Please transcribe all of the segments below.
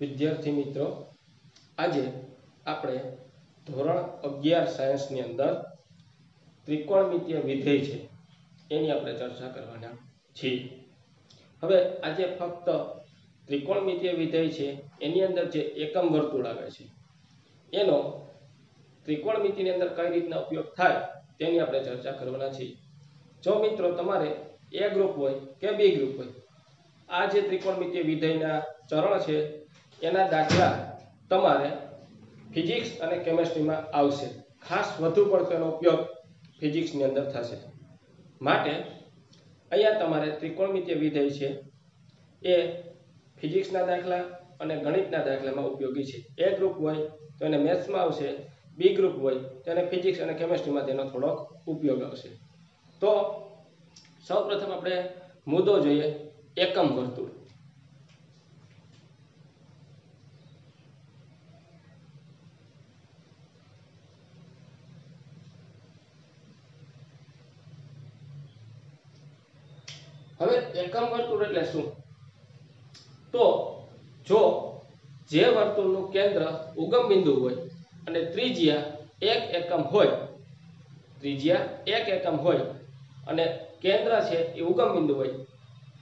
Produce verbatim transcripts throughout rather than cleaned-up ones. વિદ્યાર્થી મિત્રો, આજે આપણે ધોરણ અગિયાર સાયન્સની અંદર ત્રિકોણમિતિય વિધેય છે એની આપણે ચર્ચા કરવાના છીએ. હવે આજે ફક્ત ત્રિકોણમિતિય વિધેય છે એની અંદર જે એકમ વર્તુળ આવે છે એનો ત્રિકોણમિતિની અંદર કઈ રીતના ઉપયોગ થાય તેની આપણે ચર્ચા કરવાના છીએ. જો મિત્રો તમારે એ ગ્રુપ હોય કે બી ગ્રુપ હોય, આ જે ત્રિકોણમિતિય વિધેયના ચરણ છે એના દાખલા તમારે ફિઝિક્સ અને કેમેસ્ટ્રીમાં આવશે. ખાસ વધુ પડતો એનો ઉપયોગ ફિઝિક્સની અંદર થશે. માટે અહીંયા તમારે ત્રિકોણમિતિય વિધેય છે એ ફિઝિક્સના દાખલા અને ગણિતના દાખલામાં ઉપયોગી છે. એ ગ્રુપ હોય તો એને મેથ્સમાં આવશે, બી ગ્રુપ હોય તો એને ફિઝિક્સ અને કેમેસ્ટ્રીમાં તેનો થોડોક ઉપયોગ આવશે. તો સૌપ્રથમ આપણે મુદ્દો જોઈએ, એકમ વર્તુળ. હવે એકમ વર્તુળ એટલે શું? તો જો જે વર્તુળનું કેન્દ્ર ઉગમ બિંદુ હોય અને ત્રિજ્યા એક એકમ હોય, ત્રિજ્યા એક એકમ હોય અને કેન્દ્ર છે એ ઉગમ બિંદુ હોય,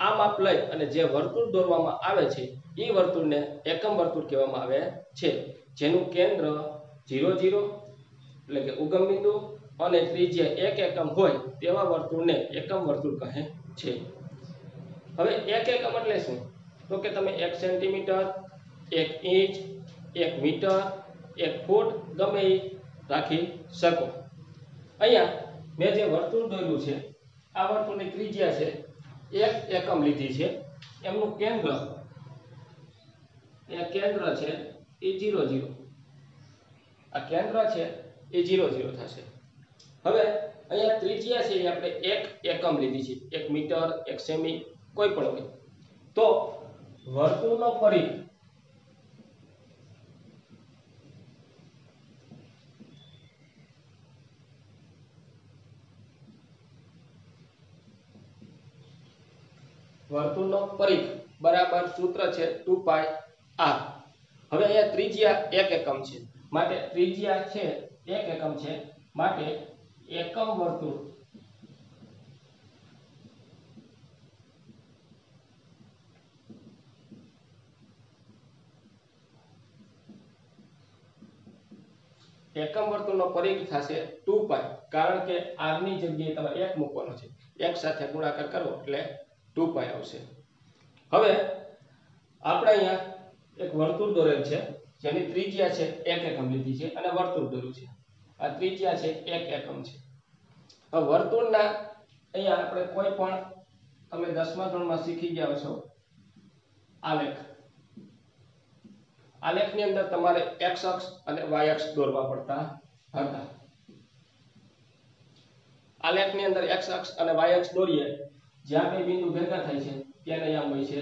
આ માપ લઈ અને જે વર્તુળ દોરવામાં આવે છે એ વર્તુળને એકમ વર્તુળ કહેવામાં આવે છે. જેનું કેન્દ્ર ઝીરો ઝીરો એટલે કે ઉગમ બિંદુ અને ત્રિજ્યા એક એકમ હોય તેવા વર્તુળને એકમ વર્તુળ કહે છે. હવે એક એકમ એટલે શું? તો કે તમે એક સેન્ટીમીટર, એક ઇંચ, એક મીટર, એક ફૂટ ગમે એ રાખી શકો. અહીંયા મેં જે વર્તુળ દોર્યું છે આ વર્તુળની ત્રિજ્યા છે એક એકમ લીધી છે, એમનું કેન્દ્ર એ કેન્દ્ર છે એ ઝીરો ઝીરો, આ કેન્દ્ર છે એ ઝીરો ઝીરો થશે. હવે અહીંયા ત્રિજ્યા છે એ આપણે એક એકમ લીધી છે, એક મીટર, એક સેમી, કોઈ પણ હોય. તો વર્તુળનો પરિઘ વર્તુળનો પરિઘ બરાબર સૂત્ર છે ટુ પાઈ આર. હવે અહીંયા ત્રિજ્યા એક એકમ છે માટે ત્રિજ્યા છે એક એકમ છે માટે એકમ વર્તુળ એકમ વર્તુળનો પરિઘ થશે ટુ પાઈ, કારણ કે r ની જગ્યાએ તમારે એક મૂકવાનો છે, એક સાથે ગુણાકાર કરવો એટલે ટુ પાઈ આવશે. હવે આપણે અહીંયા એક વર્તુળ દોરેલ છે જેની ત્રિજ્યા છે એક એકમ લીધી છે અને વર્તુળ દોર્યું છે, આ ત્રિજ્યા છે એક એકમ છે. હવે વર્તુળના અહીંયા આપણે કોઈ પણ, તમે દસમા ધોરણમાં શીખી ગયા છો આલેખ, આલેખની અંદર તમારે એક્સ અક્ષ અને વાય અક્ષ દોરવા પડતા હતા. આલેખની અંદર એક્સ અક્ષ અને વાય અક્ષ દોરીએ, જ્યાં બે બિંદુ ભેગા થાય છે ત્યાં આયામ હોય છે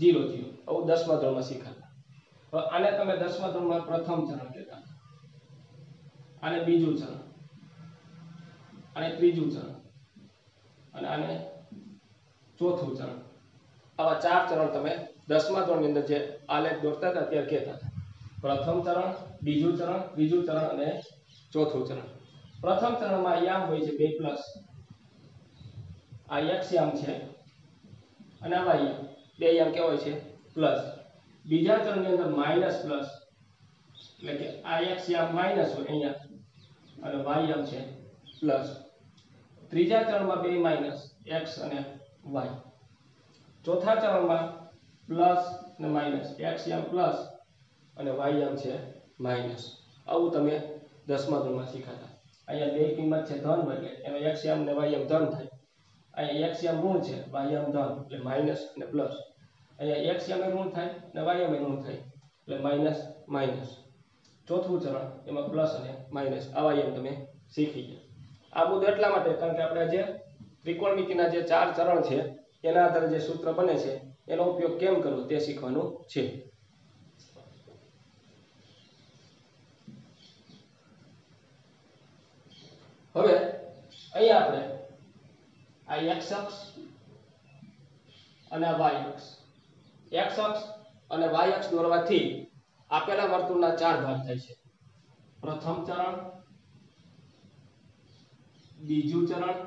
ઝીરો ઝીરો. આવું દસમા ધોરણમાં શીખાતા. હવે આને તમે દસમા ધોરણમાં પ્રથમ ચરણ કહેતા, આને બીજું ચરણ, આને ત્રીજું ચરણ અને આને ચોથું ચરણ. આવા ચાર ચરણ તમે દસમા ધોરણની અંદર જે આલેખ દોરતા હતા ત્યારે કહેતા હતા. પ્રથમ ચરણ, બીજું ચરણ, ત્રીજું ચરણ અને ચોથું ચરણ. પ્રથમ ચરણમાં આયામ હોય છે બે પ્લસ, આ એક્સ યામ છે અને આ વાય યામ, બે યામ કેવો હોય છે પ્લસ. બીજા ચરણની અંદર માઇનસ પ્લસ એટલે કે આ એક્સ યામ માઇનસ હોય અહીંયા અને વાય યામ છે પ્લસ. ત્રીજા ચરણમાં બે માઇનસ એક્સ અને વાય. ચોથા ચરણમાં પ્લસ અને માઇનસ, એક્સ યામ પ્લસ અને વાય યામ છે માઇનસ. આવું તમે દસમા ધોરણમાં શીખાતા. અહીંયા બે કિંમત છે ધન એટલે એનો એક્સ યામ અને વાય યામ ધન થાય. અહીંયા x યામ ઋણ છે, y યામ ધન એટલે માઈનસ અને પ્લસ. અહીંયા x યામ ઋણ થાય અને y યામ ઋણ થાય એટલે માઈનસ માઈનસ. ચોથું ચરણ એમાં પ્લસ અને માઈનસ. આવા યામ તમે શીખી ગયા. આ મુદ્દો એટલા માટે કારણ કે આપણે જે ત્રિકોણમિતિના જે ચાર ચરણ છે એના આધારે જે સૂત્ર બને છે એનો ઉપયોગ કેમ કરવો તે શીખવાનું છે. હવે અહીંયા આપણે આ x અક્ષ અને y અક્ષ, x અક્ષ અને y અક્ષ દોરવાથી આપેલા વર્તુળના ચાર ભાગ થાય છે। પ્રથમ ચરણ, બીજું ચરણ,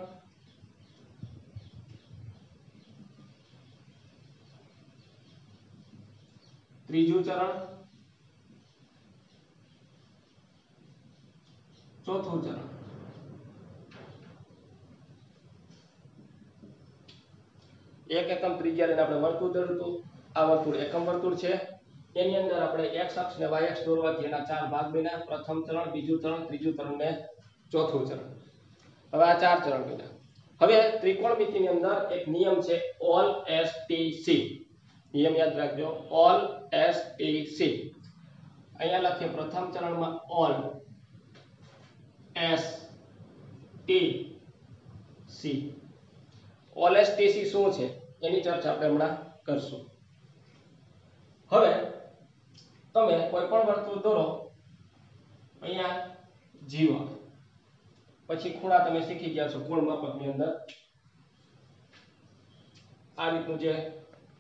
ત્રીજું ચરણ, ચોથું ચરણ। એક એકમ ત્રિજ્યા લઈને આપણે વર્તુળ દોર્યું। આ વર્તુળ એકમ વર્તુળ છે। એની અંદર આપણે x અક્ષ ને y અક્ષ દોરવાથી એના ચાર ભાગ બન્યા। પ્રથમ ચરણ, બીજું ચરણ, ત્રીજું ચરણ ને ચોથું ચરણ। હવે આ ચાર ચરણ બન્યા। હવે ત્રિકોણમિતિની અંદર એક નિયમ છે ઓલ એસ ટી સી। નિયમ યાદ રાખજો, ઓલ એસ ટી સી। અહીંયા લખીએ પ્રથમ ચરણમાં all S T C. All S T C શું છે એની ચર્ચા આપણે હમણાં કરશું। હવે તમે કોઈ પણ વર્તુળ દોરો, અહીંયા જીવ આવે, પછી ખૂણા તમે શીખી ગયા છો કોણ માપકની અંદર। આ રીતનું જે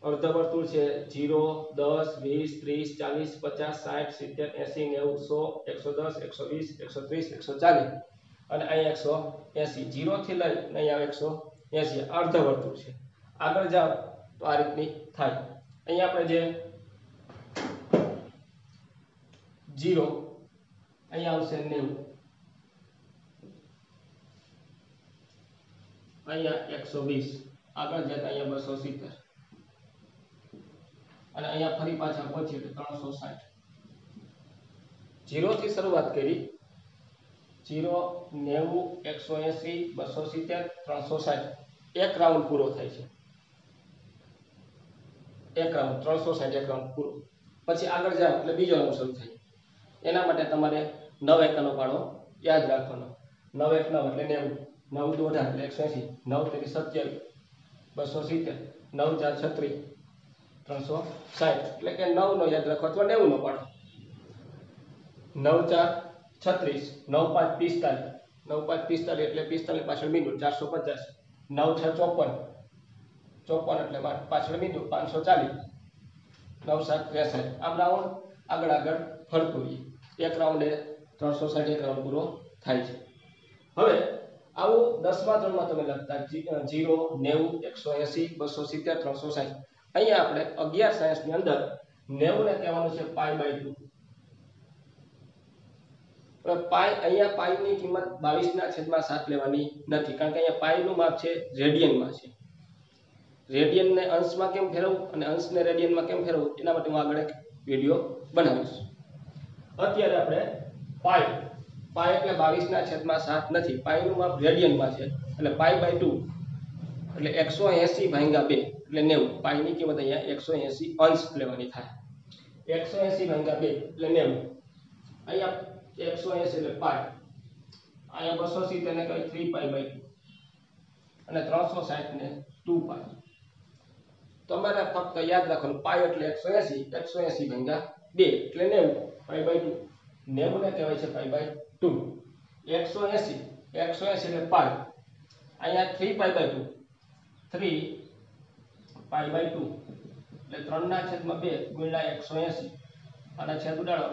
અર્ધવર્તુળ છે ઝીરો દસ વીસ ત્રીસ ચાલીસ પચાસ સાઠ સિત્તેર એંસી નેવું સો એકસો દસ એકસો વીસ એકસો ત્રીસ એકસો ચાલીસ અને અહીંયા એકસો એંસી, ઝીરો થી લઈ અને અહીંયા એકસો એંસી અર્ધવર્તુળ છે। આગળ જાઓ તો આ રીતની થાય। અહીંયા આપણે જે જીરો, અહીંયા આવશે નેવું, અહીંયા એકસો વીસ, આગળ જતા અહીંયા બસો સિત્તેર અને અહીંયા ફરી પાછા પહોંચીએ તો ત્રણસો સાઠ। જીરો થી શરૂઆત કરી, જીરો, નેવું, એકસો એંસી, બસો સિત્તેર, ત્રણસો સાઠ। એક રાઉન્ડ પૂરો થાય છે। એક રાઉન્ડ ત્રણસો સાઠ, એક રાઉન્ડ પૂરો। પછી આગળ જાઓ એટલે બીજો રાઉન્ડ શરૂ થાય। એના માટે તમારે નવ એકનો ફાળો યાદ રાખવાનો। નવ એક નવ એટલે નેવું, નવ દો અઢાર એટલે એકસો એંસી, નવ તેરી સત્યાવીસ, બસો સિત્તેર, નવ ચાર છત્રીસ, ત્રણસો સાઠ। એટલે કે નવ નો યાદ રાખો અથવા નેવું નો પાડો। નવ ચાર છત્રીસ, નવ પાંચ પિસ્તાલીસ, નવ પાંચ પિસ્તાલીસ એટલે પિસ્તાલીસ પાછળ મીંડું ચારસો પચાસ, નવ છ ચોપન, ચોપન એટલે પાછળ મીંડું પાંચસો ચાલીસ, નવ સાત ત્રેસઠ। આમ રાઉન્ડ આગળ આગળ ફરતું રહીએ। એક રાઉન્ડ એ ત્રણસો સાઠ એક રાઉન્ડ પૂરો થાય છે। હવે આવું દસમા ધોરણમાં તમે લખતા જીરો, નેવું, એકસો એસી, બસો સિત્તેર, ત્રણસો સાઠ। અહીંયા આપણે અગિયાર સાયન્સની અંદર નેવું ને કહેવાનું છે પાઈ બાય ટુ। પાઈ, અહીંયા પાઈની કિંમત બાવીસ ના છેદમાં સાત લેવાની નથી, કારણ કે અહીંયા પાઈનું માપ છે રેડિયનમાં છે। રેડિયનને અંશમાં કેમ ફેરવવું અને અંશને રેડિયનમાં કેમ ફેરવવું એના માટે હું આગળ એક વિડીયો બનાવીશ। અત્યારે આપણે પાઈ, પાઈ એટલે બાવીસ ના છેદમાં સાત નથી, પાઈનું માપ રેડિયનમાં છે એટલે પાઈ બાય ટુ એટલે એકસો એસી ભાંગ્યા બે એટલે નેવું। પાઈની કિંમત અહીંયા એકસો એસી અંશ લેવાની થાય। એકસો એસી ભાંગ્યા બે એટલે નેવું, અહીંયા એકસો એસી એટલે પાઈ, અહીંયા બસો સિત્તેર ને કઈ થ્રી પાઈ બાય ટુ અને ત્રણસો સાઠ ને ટુ પાઈ। તમારે ફક્ત યાદ રાખવાનું પાઈ એટલે એકસો એસી, એકસો એસી ભાંગ્યા બે એટલે નેવું, પાઈ બાય ટુ। નેવું ને કહેવાય છે પાઈ બાય ટુ। એકસો એસી, એકસો એસી એટલે પાઈ, અહીંયા three pi by two, three pi by two એટલે ત્રણ ના છેદમાં બે ગુણ્યા એકસો એસી, આના છેદ ઉડાડો,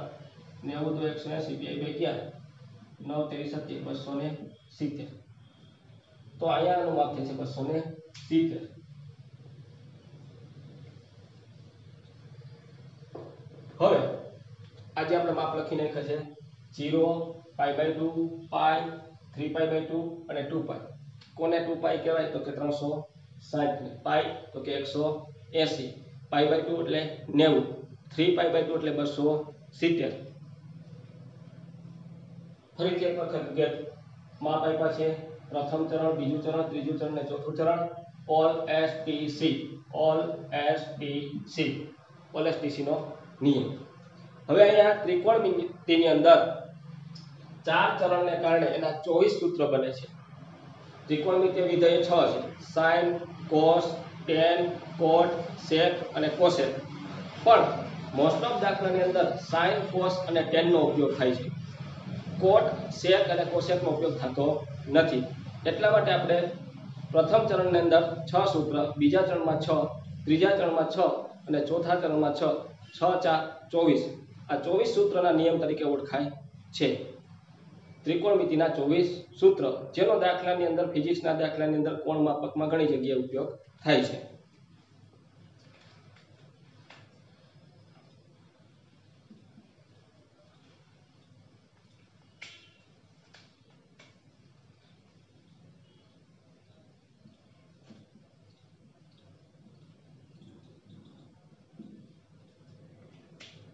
નેવું તો એકસો એસી, બે બે ગયા, નવ ત્રેવીસ સત્યાવીસ, બસો ને સિત્તેર। તો અહીંયાનું માપ થાય છે બસો ને સિત્તેર। હવે આજે આપણે માપ લખી નાખ્યા છે zero, pi by two, pi, three pi by two અને ટુ પાઈ। કોને ટુ પાઈ કહેવાય તો કે ત્રણસો સાઠ ને, પાઈ તો કે એકસો એસી, પાઈ બાય ટુ એટલે નેવું, થ્રી પાઈ બાય ટુ એટલે બસો સિત્તેર। ફરીથી એક વખત ગેપ માપ આપ્યા છે પ્રથમ ચરણ, બીજું ચરણ, ત્રીજું ચરણ ને ચોથું ચરણ। All S T C, all S T C, all S T C નો નિયમ। હવે અહીંયા ત્રિકોણમિતિની અંદર ચાર ચરણને કારણે એના ચોવીસ સૂત્ર બને છે। ત્રિકોણમિતિ વિધેય છ છે, sine, cos, tan, cot, sec અને કોસેક। પણ મોસ્ટ ઓફ દાખલાની અંદર સાઇન, કોસ અને ટેનનો ઉપયોગ થાય છે, કોટ, સેક અને કોસેકનો ઉપયોગ થતો નથી। એટલા માટે આપણે પ્રથમ ચરણની અંદર છ સૂત્ર, બીજા ચરણમાં છ, ત્રીજા ચરણમાં છ અને ચોથા ચરણમાં છ છ ચાર ચોવીસ આ ચોવીસ સૂત્રના નિયમ તરીકે ઓળખાય છે. ત્રિકોણમિતિના ચોવીસ સૂત્ર જેનો દાખલાની અંદર ફિઝિક્સના દાખલાની અંદર કોણ માપકમાં ઘણી જગ્યાએ ઉપયોગ થાય છે.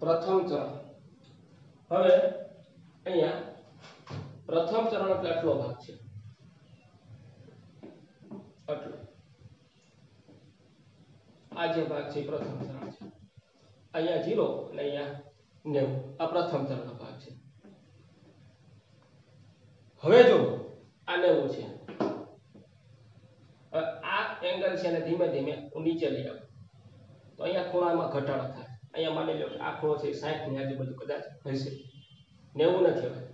પ્રથમ ચરણ. હવે અહીંયા પ્રથમ ચરણ એટલે આટલો ભાગ છે, આટલો આ જે ભાગ છે પ્રથમ ચરણ છે. અહીંયા ઝીરો અને અહીંયા નેવું, આ પ્રથમ ચરણનો ભાગ છે. હવે જો આ નેવું છે, આ એંગલ છે ને ધીમે ધીમે નીચે લઈ આવો તો અહીંયા ખૂણામાં ઘટાડો થાય. અહીંયા માની લો કે આ ખૂણો છે સાઠ ની આજુબાજુ કદાચ હશે, નેવું નથી. હવે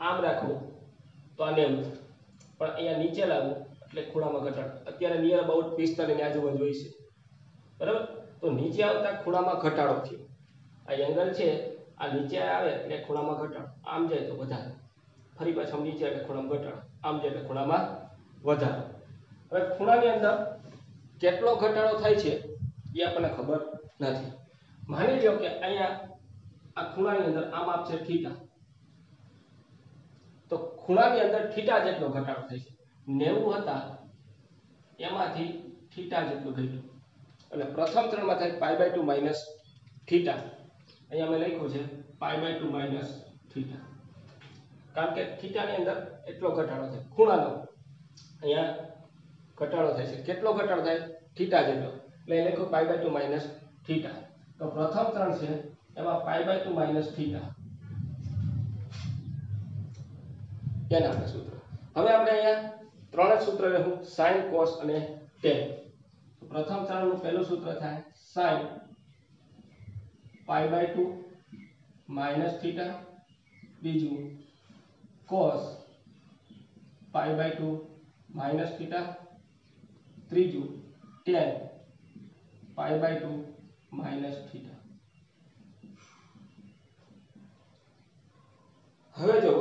આમ રાખવું તો આ નેવું, પણ અહીંયા નીચે લાવવું એટલે ખૂણામાં ઘટાડો. અત્યારે નિયર અબાઉટ પિસ્તાલીસ ની આજુબાજુ હોય છે, બરાબર. તો નીચે આવતા ખૂણામાં ઘટાડો થયો. આ એંગલ છે આ નીચે આવે એટલે ખૂણામાં ઘટાડો, આમ જાય તો વધારો, ફરી પાછા નીચે એટલે ખૂણામાં ઘટાડો, આમ જાય એટલે ખૂણામાં વધારો. હવે ખૂણાની અંદર કેટલો ઘટાડો થાય છે એ આપણને ખબર નથી. માની લો કે અહીંયા આ ખૂણાની અંદર આ માપ છે થીટા, તો ખૂણાની અંદર થીટા જેટલો ઘટાડો થાય છે. નેવું હતા એમાંથી થીટા જેટલું ઘટ્યું, એટલે પ્રથમ ચરણમાં થાય pi by two minus theta. અહીંયા મેં લખ્યું છે pi by two minus theta, કારણ કે થીટાની અંદર એટલો ઘટાડો થાય, ખૂણાનો અહીંયા ઘટાડો થાય છે. કેટલો ઘટાડો થાય? થીટા જેટલો, એટલે એ લખ્યું pi by two minus theta. તો પ્રથમ ત્રણ છે એમાં pi by two minus theta એના આપણે સૂત્ર. હવે આપણે અહીંયા ત્રણ સૂત્ર લખું, સાઇન કોસ અને ટેન. પ્રથમ ત્રણનું પહેલું સૂત્ર થાય sine pi by two minus theta, બીજું cos pi by two minus theta, ત્રીજું tan pi by two minus theta. હવે જો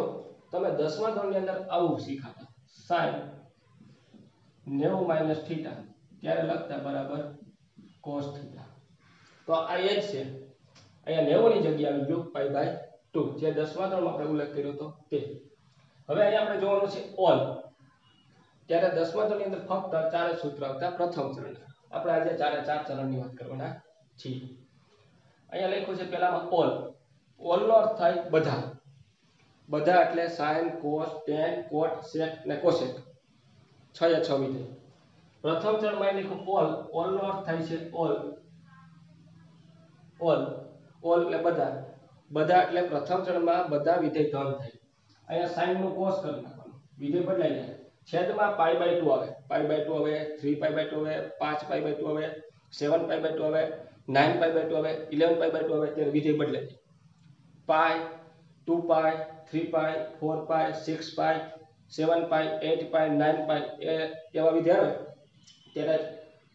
તમે દસમા ધોરણની અંદર આવું શીખાતા સાઈન નેવું માઇનસ થીટા ત્યારે લખતા બરાબર કોસ થીટા. તો આ એ જ છે, અહીંયા નેવું ની જગ્યાએ આવી ગયું પાઈ બાય ટુ, જે દસમા ધોરણમાં આપણે ઉલ્લેખ કર્યો હતો તે. હવે અહીંયા આપણે જોવાનું છે ઓલ. ત્યારે દસમા ધોરણની અંદર ફક્ત ચાર સૂત્ર આવતા પ્રથમ ચરણ. આપણે આજે ચારે ચાર ચરણની વાત કરવાના છીએ. અહીંયા લખ્યું છે પહેલામાં ઓલ. ઓલનો અર્થ થાય બધા. બધા એટલે sine cos tan cot sec ને કોસેક, છ એ છ વિધેય. પ્રથમ ચરણમાં લખ્યું ઓલ. ઓલનો અર્થ થાય છે ઓલ. ઓલ ઓલ એટલે બધા. બધા એટલે પ્રથમ ચરણમાં બધા વિધેય ધન થાય. અહીંયા સાઇનનો કોસ કરી નાખવાનો, વિધેય બદલાઈ જાય. છેદમાં પાઈ બાય ટુ આવે, પાઈ બાય ટુ આવે, થ્રી પાઈ બાય ટુ આવે, પાંચ પાઈ બાય ટુ આવે, સેવન પાઈ બાય ટુ આવે, નાઇન પાઈ બાય ટુ આવે, ઇલેવન પાઈ બાય ટુ આવે, ત્યારે વિધેય બદલાય. Pi, two pi, three pi, four pi, six pi, seven pi, eight pi, nine pi એ એવા વિધેય આવે ત્યારે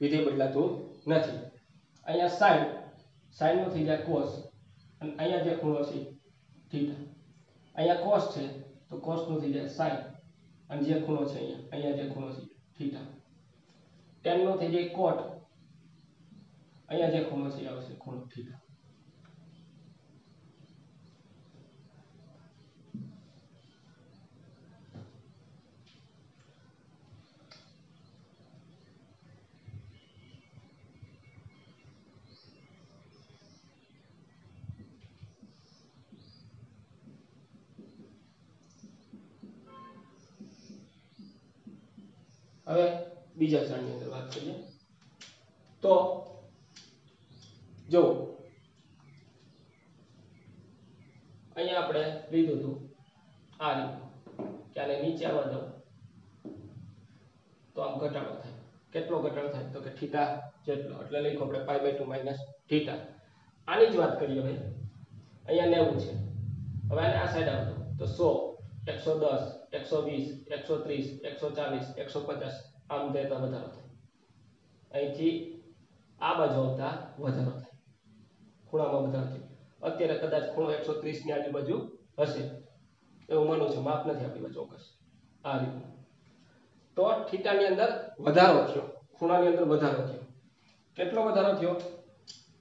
વિધેય બદલાતું નથી. અહીંયા સાઇન, સાઇનનો થઈ જાય કોસ, અને અહીંયા જે ખૂણો છે થીટા. અહીંયા કોસ છે તો કોસનું થઈ જાય સાઇન, અને જે ખૂણો છે અહીંયા અહીંયા જે ખૂણો છે થીટા. ટેનનો થઈ જાય કોટ, અહીંયા જે ખૂણો છે આવશે ખૂણો થીટા. હવે બીજા ચરણની અંદર વાત કરીએ તો જો અહીંયા આપણે લીધું હતું આ લીધું કે આને નીચે આવવા દઉં તો આમ ઘટાડો થાય. કેટલો ઘટાડો થાય? તો કે થીટા જેટલો, એટલે લખો આપણે pi by two minus theta. આની જ વાત કરીએ. હવે અહીંયા નેવું છે, હવે આને આ સાઈડ આવતો તો સો, એકસો દસ, એકસો વીસ, એકસો ત્રીસ, એકસો ચાલીસ, એકસો પચાસ આમ જતા વધારો થાય. અહીંથી આ બાજુ આવતા વધારો થાય. ખૂણામાં બધા છે. અત્યારે કદાચ ખૂણો એકસો ત્રીસ ની આજુબાજુ હશે એવું માનું છે, માપ નથી આપણી ચોક્કસ. આ રીતે તો થીટાની અંદર વધારો થયો, ખૂણાની અંદર વધારો થયો. કેટલો વધારો થયો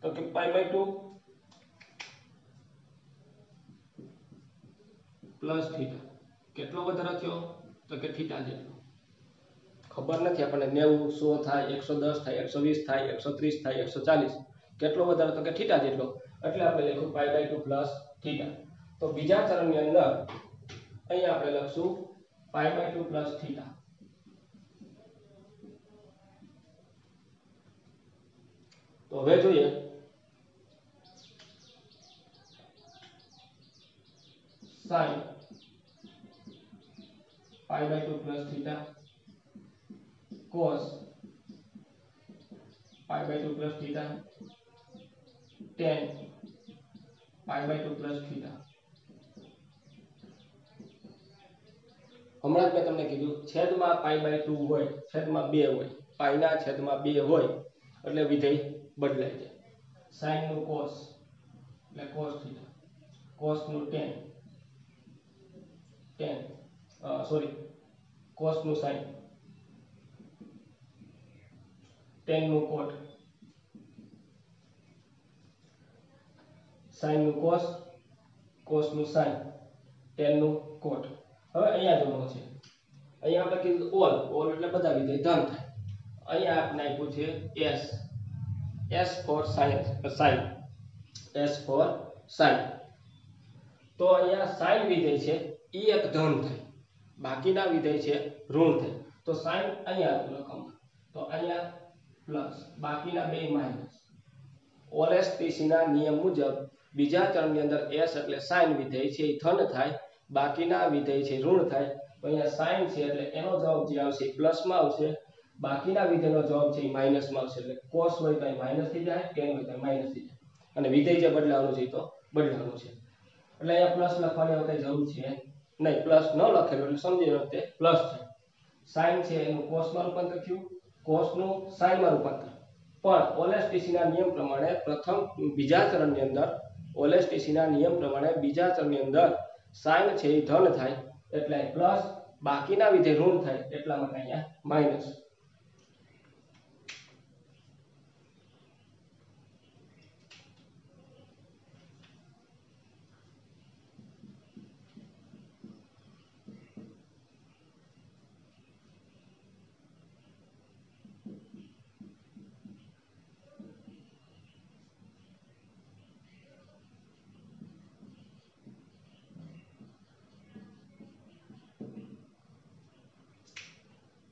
તો કે pi by two plus theta. કેટલો વધારો થયો તો કે થીટા જેટલો. ખબર નથી આપણને નેવું સો થાય, એકસો દસ થાય, એકસો વીસ થાય, એકસો ત્રીસ થાય, એકસો ચાલીસ. કેટલો વધારો તો કે થીટા જેટલો. એટલે આપણે લખ્યું pi by two plus theta. તો બીજા ચરણની અંદર અહીંયા આપણે લખશું pi by two plus theta. તો હવે જોઈએ sine pi by two plus theta cos pi by two plus theta, tan pi by two plus theta. હમણાં જ મેં તમને કીધું છેદમાં pi by ટુ હોય, છેદમાં બે હોય, pi ના છેદમાં બે હોય એટલે વિધેય બદલાય છે. sin નું cos એટલે cos theta, cos નું tan tan સોરી cos નું sin, tan નું cot, sin નું cos, cos નું sin, tan નું cot. હવે અહીંયા જોવાનું છે, અહીંયા આપણે કીધું ઓલ, ઓલ એટલે બધા વિધેય ધન થાય. અહીંયા આપણે આપ્યું છે s, s for sin, sin, s for sin. તો અહીંયા sin વિધેય છે એ એક ધન થાય, બાકીના વિધેય છે ઋણ થાય. તો sin અહીંયા લખો, તો અહીંયા પ્લસ, બાકીના બે માઇનસ. ઓએસપીસી ના નિયમ મુજબ બીજા ચરણની અંદર s એટલે sin વિધેય છે એ ધન થાય, બાકીના વિધેય છે ઋણ થાય. તો અહીંયા sin છે એટલે એનો જવાબ જે આવશે પ્લસમાં આવશે, બાકીના વિધેયનો જવાબ છે એ માઇનસમાં આવશે. એટલે cos હોય તો એ માઇનસ થઈ જાય, tan હોય તો માઇનસ થઈ જાય, અને વિધેય જે બદલાવાનું છે તો બદલાવાનું છે. એટલે અહીંયા પ્લસ લખવાની હવે કંઈ જરૂર છે નહીં, પ્લસ ન લખેલું એટલે સમજી વખતે પ્લસ છે. sin છે એનું કોસમાં રૂપાંતર થયું, cos નું sin માં રૂપાંતર. પણ ઓએસટીસી ના નિયમ પ્રમાણે પ્રથમ બીજા ચરણની અંદર ઓએસટીસી ના નિયમ પ્રમાણે બીજા ચરણની અંદર sin છે એ ધન થાય એટલે પ્લસ, બાકીના વિધેય ઋણ થાય એટલા માટે અહીંયા માઈનસ.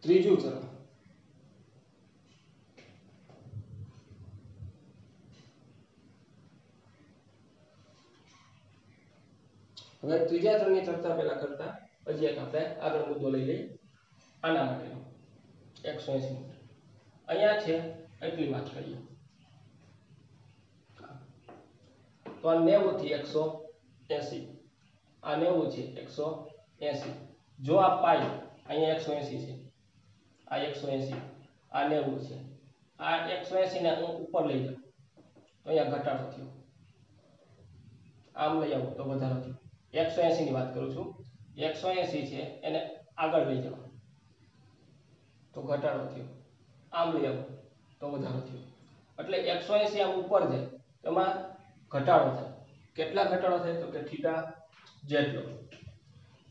ત્રીજું ચરણ, હવે ત્રીજા ચરણની ચર્ચા પહેલા કરતા પછી એક આપણે આગળ મુદ્દો લઈ લઈએ. આના માટે એકસો એસી અહીંયા છે એટલી વાત કરીએ તો આ નેવું થી એકસો એસી, આ નેવું છે એકસો એસી. જો આ પાઈ અહીંયા એકસો એસી છે, આ એકસો એંસી, આ નેવું છે, આ એકસો એંસી ને હું ઉપર લઈ જાઉં તો અહીંયા ઘટાડો થયો, આમ લઈ આવું તો વધારો થયો. એકસો એંસી ની વાત કરું છું, એકસો એંસી છે એને આગળ લઈ જાઉં તો ઘટાડો થયો, આમ લઈ આવું તો વધારો થયો. એટલે એકસો એંસી આમ ઉપર જાય એમાં ઘટાડો થાય. કેટલા ઘટાડો થાય તો કે થીટા જેટલો.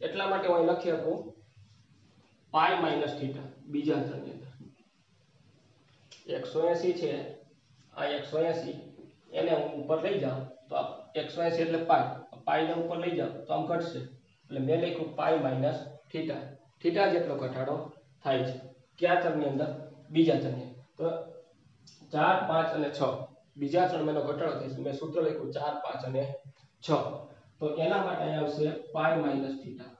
એટલા માટે હું લખી આપું પાઈ માઇનસ થીટા બીજા અંતરની અંદર. એકસો એસી છે, આ એકસો એસી એને હું ઉપર લઈ જાઉં તો આ એકસો એસી એટલે પાઈ, પાઈને ઉપર લઈ જાઉં તો આમ ઘટશે. એટલે મેં લખ્યું પાઈ માઇનસ થીટા, થીટા જેટલો ઘટાડો થાય છે. કયા ચરની અંદર? બીજા ચરની. તો ચાર પાંચ અને છ બીજા ચરણમાં એનો ઘટાડો થાય છે. મેં સૂત્ર લખ્યું ચાર પાંચ અને છ. તો એના માટે અહીંયા આવશે pi minus theta.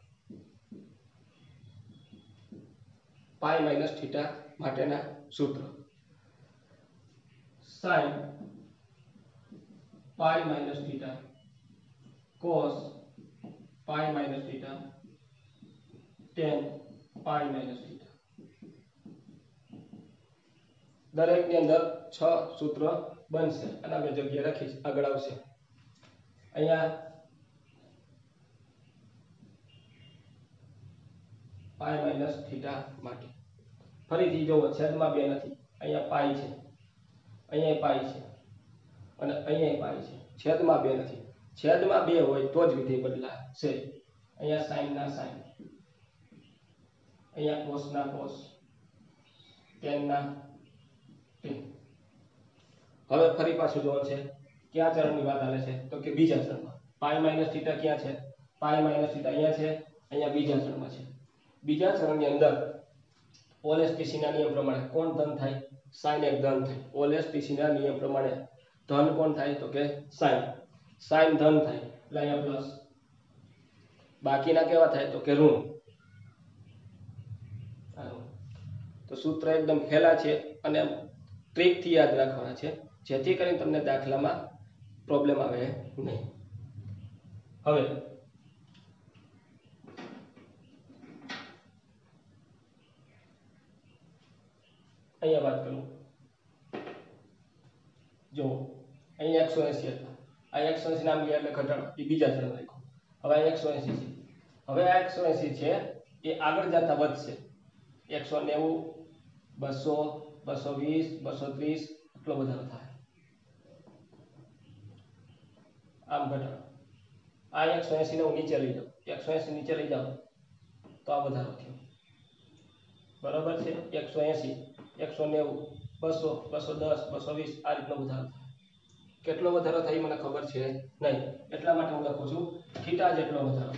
Pi minus theta માટેના સૂત્ર sine pi minus theta cos pi minus theta tan pi minus theta. દરેકની અંદર છ સૂત્ર બનશે અને આપણે જગ્યા રાખી આગળ આવશે. અહીંયા પાઈ માઈનસ થીટા માટે ફરીથી જોવો છેદમાં બે નથી, અહીંયા પાઈ છે, અહીંયા પાઈ છે અને અહીંયા પાઈ છે, છેદમાં બે નથી. છેદમાં બે હોય તો જ વિધેય બદલાશે. અહીંયા sin ના sin, અહીંયા cos ના cos, tan ના tan. હવે ફરી પાછું જોવાનું છે કયા ચરણની વાત આવે છે, તો કે બીજા ચરણમાં. પાઈ માઈનસ થીટા ક્યાં છે? પાઈ માઈનસ થીટા અહીંયા છે, અહીંયા બીજા ચરણમાં છે. બીજા ચરણની અંદર ઓલેસ્ટીસીના નિયમ પ્રમાણે કોણ ધન થાય? sin એક ધન થાય. ઓલેસ્ટીસીના નિયમ પ્રમાણે ધન કોણ થાય? તો કે sin. sin ધન થાય એટલે અહીંયા પ્લસ, બાકીના કેવા થાય તો કે ઋણ. તો સૂત્ર એકદમ હેલા છે અને ટ્રીક થી યાદ રાખવાના છે જેથી કરીને તમને દાખલામાં પ્રોબ્લેમ આવે નહીં. હવે અહીંયા વાત કરું, જો અહીંયા એકસો એસી હતા, આ એકસો એસી નામ ગયા એટલે ઘટાડો, એ બીજા ચરણ રાખ્યો. હવે આ એકસો એસી છે, હવે આ એકસો એસી છે એ આગળ જતા વધશે. એકસો નેવું, બસો, બસો વીસ, બસો ત્રીસ એટલો વધારો થાય. આમ ઘટાડો, આ એકસો એસી ને હું નીચે લઈ જાઉં, એકસો એસી નીચે લઈ જાઉં તો આ વધારો થયો, બરાબર છે. એકસો એસી, એકસો નેવું, બસો, બસો દસ, બસો વીસ આ રીતનો વધારો થાય. કેટલો વધારો થાય મને ખબર છે નહીં, એટલા માટે હું લખું છું થીટા જેટલો વધારો.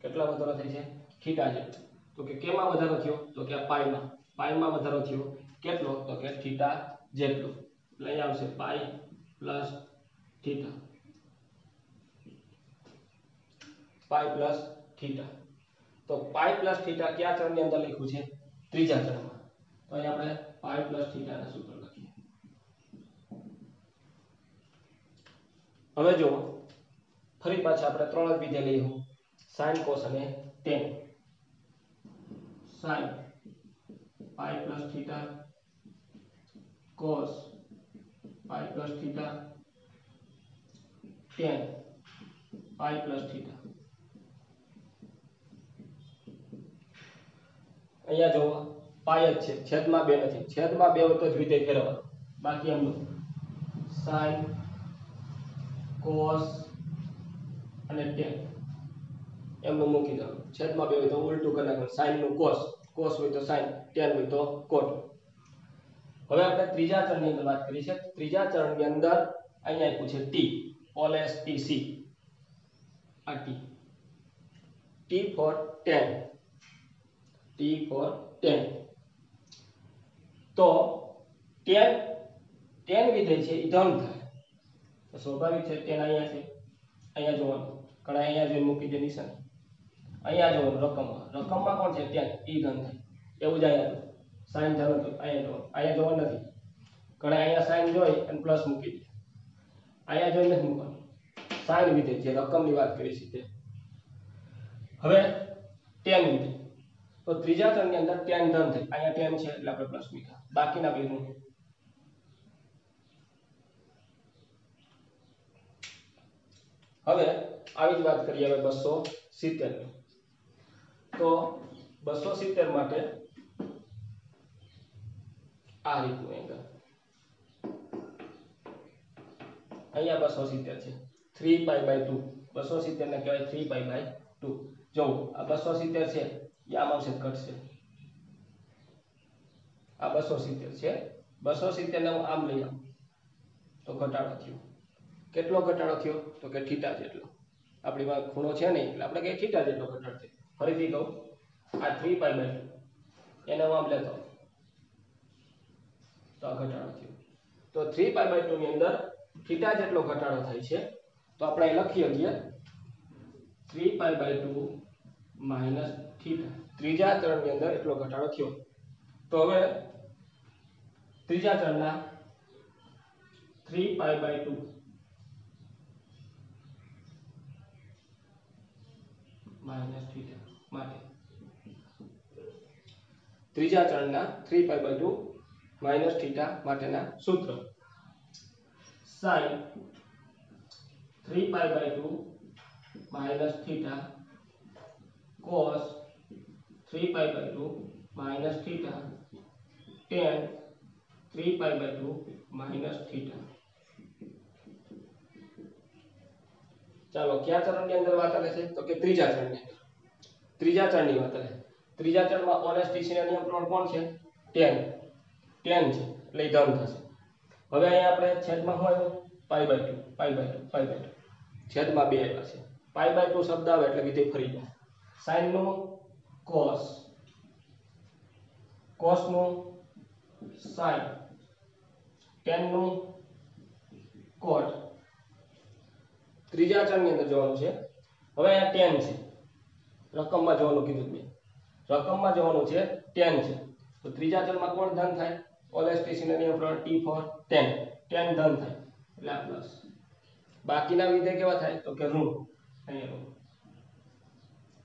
કેટલા વધારો થાય છે? થીટા જેટલો. તો કે કેમાં વધારો થયો? તો કે પાઈમાં. પાઈમાં વધારો થયો કેટલો? તો કે થીટા જેટલો. એટલે અહીં આવશે pi plus theta, pi plus theta. તો પાઈ પ્લસ થીટા કયા ચરણની અંદર લખ્યું છે? ત્રીજા ચરણમાં. તો અહીં આપણે પાઈ પ્લસ થીટાના સૂત્ર લખીએ. હવે જો ફરી પાછા આપણે ત્રણ વિધેય લઈએ, sin cos અને tan. sin pi plus theta, cos pi plus theta, tan pi plus theta. અહીંયા જો પાઈ જ છે, છેદમાં બે નથી. છેદમાં બે હોય તો જ વિધેય ફેરવવાનો, બાકી એમ sin cos અને tan એમનું મૂકી દો. છેદમાં બે હોય તો ઉલટું કરી નાખો, sin નું cos, cos હોય તો sin, tan હોય તો cot. હવે આપણે ત્રીજા ચરણની અંદર વાત કરી છે. ત્રીજા ચરણની અંદર અહીંયા આપ્યું છે t, always tc, આ t, t for tan, t for tan. તો tan tan વિધેય છે એ ધન થાય, સ્વાભાવિક છે. tan અહીંયા છે, અહીંયા જોવાનું, કણા અહીંયા જે મૂકી દે નિશાની, અહીંયા જોવાનું રકમમાં. રકમમાં કોણ છે? tan, e ધન થાય. એવું જ અહીંયા sin ધન હતું, અહીંયા જોવાનું, અહીંયા જોવાનું નથી. કણા અહીંયા sin જોઈ અને પ્લસ મૂકી દે, અહીંયા જોઈ નથી મૂકવાનું. sin વિધેય જે રકમની વાત કરી છે તે. હવે tan વિધેય, તો ત્રીજા ચરણની અંદર tan ધન થાય. અહીંયા tan છે એટલે આપણે પ્લસ મૂક્યા, બાકીના બેનું હવે આવી જ વાત કરીએ. હવે બસો સિત્તેર, તો બસો સિત્તેર માટે આ રીતનું એંગલ, અહીંયા બસો સિત્તેર છે, થ્રી પાઈ બાય ટુ. બસો સિત્તેર ને કહેવાય થ્રી પાઈ બાય ટુ. જોવું, આ બસો સિત્તેર છે એ આમાં આવશે ઘટશે. આ બસો સિત્તેર છે, બસો સિત્તેર ને હું આમ લઈ આવું તો ઘટાડો થયો. કેટલો ઘટાડો થયો? તો કે થીટા જેટલો. આપણી પાસે ખૂણો છે નહીં એટલે આપણે કે થીટા જેટલો ઘટાડો છે. ફરીથી કહું, આ થ્રી પાઈ બાય એને હું આમ લેતો તો આ ઘટાડો થયો. તો થ્રી પાઈ બાય ટુ ની અંદર થીટા જેટલો ઘટાડો થાય છે. તો આપણે લખી શકીએ three pi by two minus theta. ત્રીજા ચરણની અંદર એટલો ઘટાડો થયો. તો હવે ત્રીજા ચરણના three pi by two minus theta માટે ત્રીજા ચરણના three pi by two minus theta માટેના સૂત્ર sin three pi by two minus theta cos three pi by two minus theta tan three pi by two minus theta. चलो क्या चरण के अंदर बात करे छे तो के तीजा चरण ने तीजा चरण ની વાત કરે तीजा चरण માં ઓનેસ્ટીસીનો નિયમ પ્રમાણ કોણ છે tan tan છે એટલે ઈ ધન થશે। હવે અહીં આપણે છેદમાં શું આવ્યો pi by two pi by two pi by two છેદમાં બે આવ્યા છે pi by two શબ્દ આવે એટલે વિધેય ફરી જાય sin નો cos cos નો sin tan નો cot ત્રીજા ચરણની અંદર જોવાનું છે। હવે આ tan છે રકમમાં જોવાનું કીધું મેં રકમમાં જોવાનું છે tan છે તો ત્રીજા ચરણમાં કોણ ધન થાય ઓલેસ્ટીસીનો નિયમ પ્રમાણે t for tan tan ધન થાય એટલે આ પ્લસ બાકીના વિધેય કેવા થાય તો કે ઋણ અહીંયા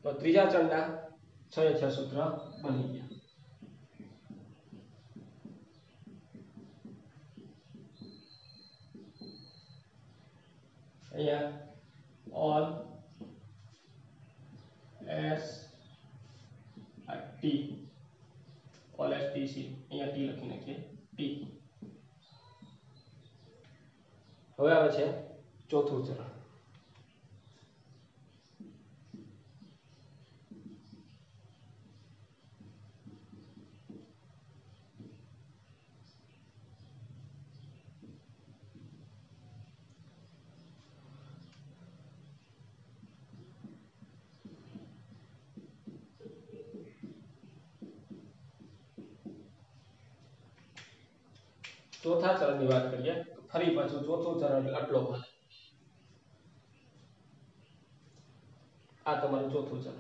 ઋણ તો ત્રીજા ચરણના છએ છ સૂત્ર બની ગયા। Yeah, all s t all s t c અહીંયા t લખી નાખીએ t। હવે આવે છે ચોથું ચરણ चौथा चरण की बात करिए तो फरी पाछो चौथो चरण आटलो भाग आ तमारो चौथो चरण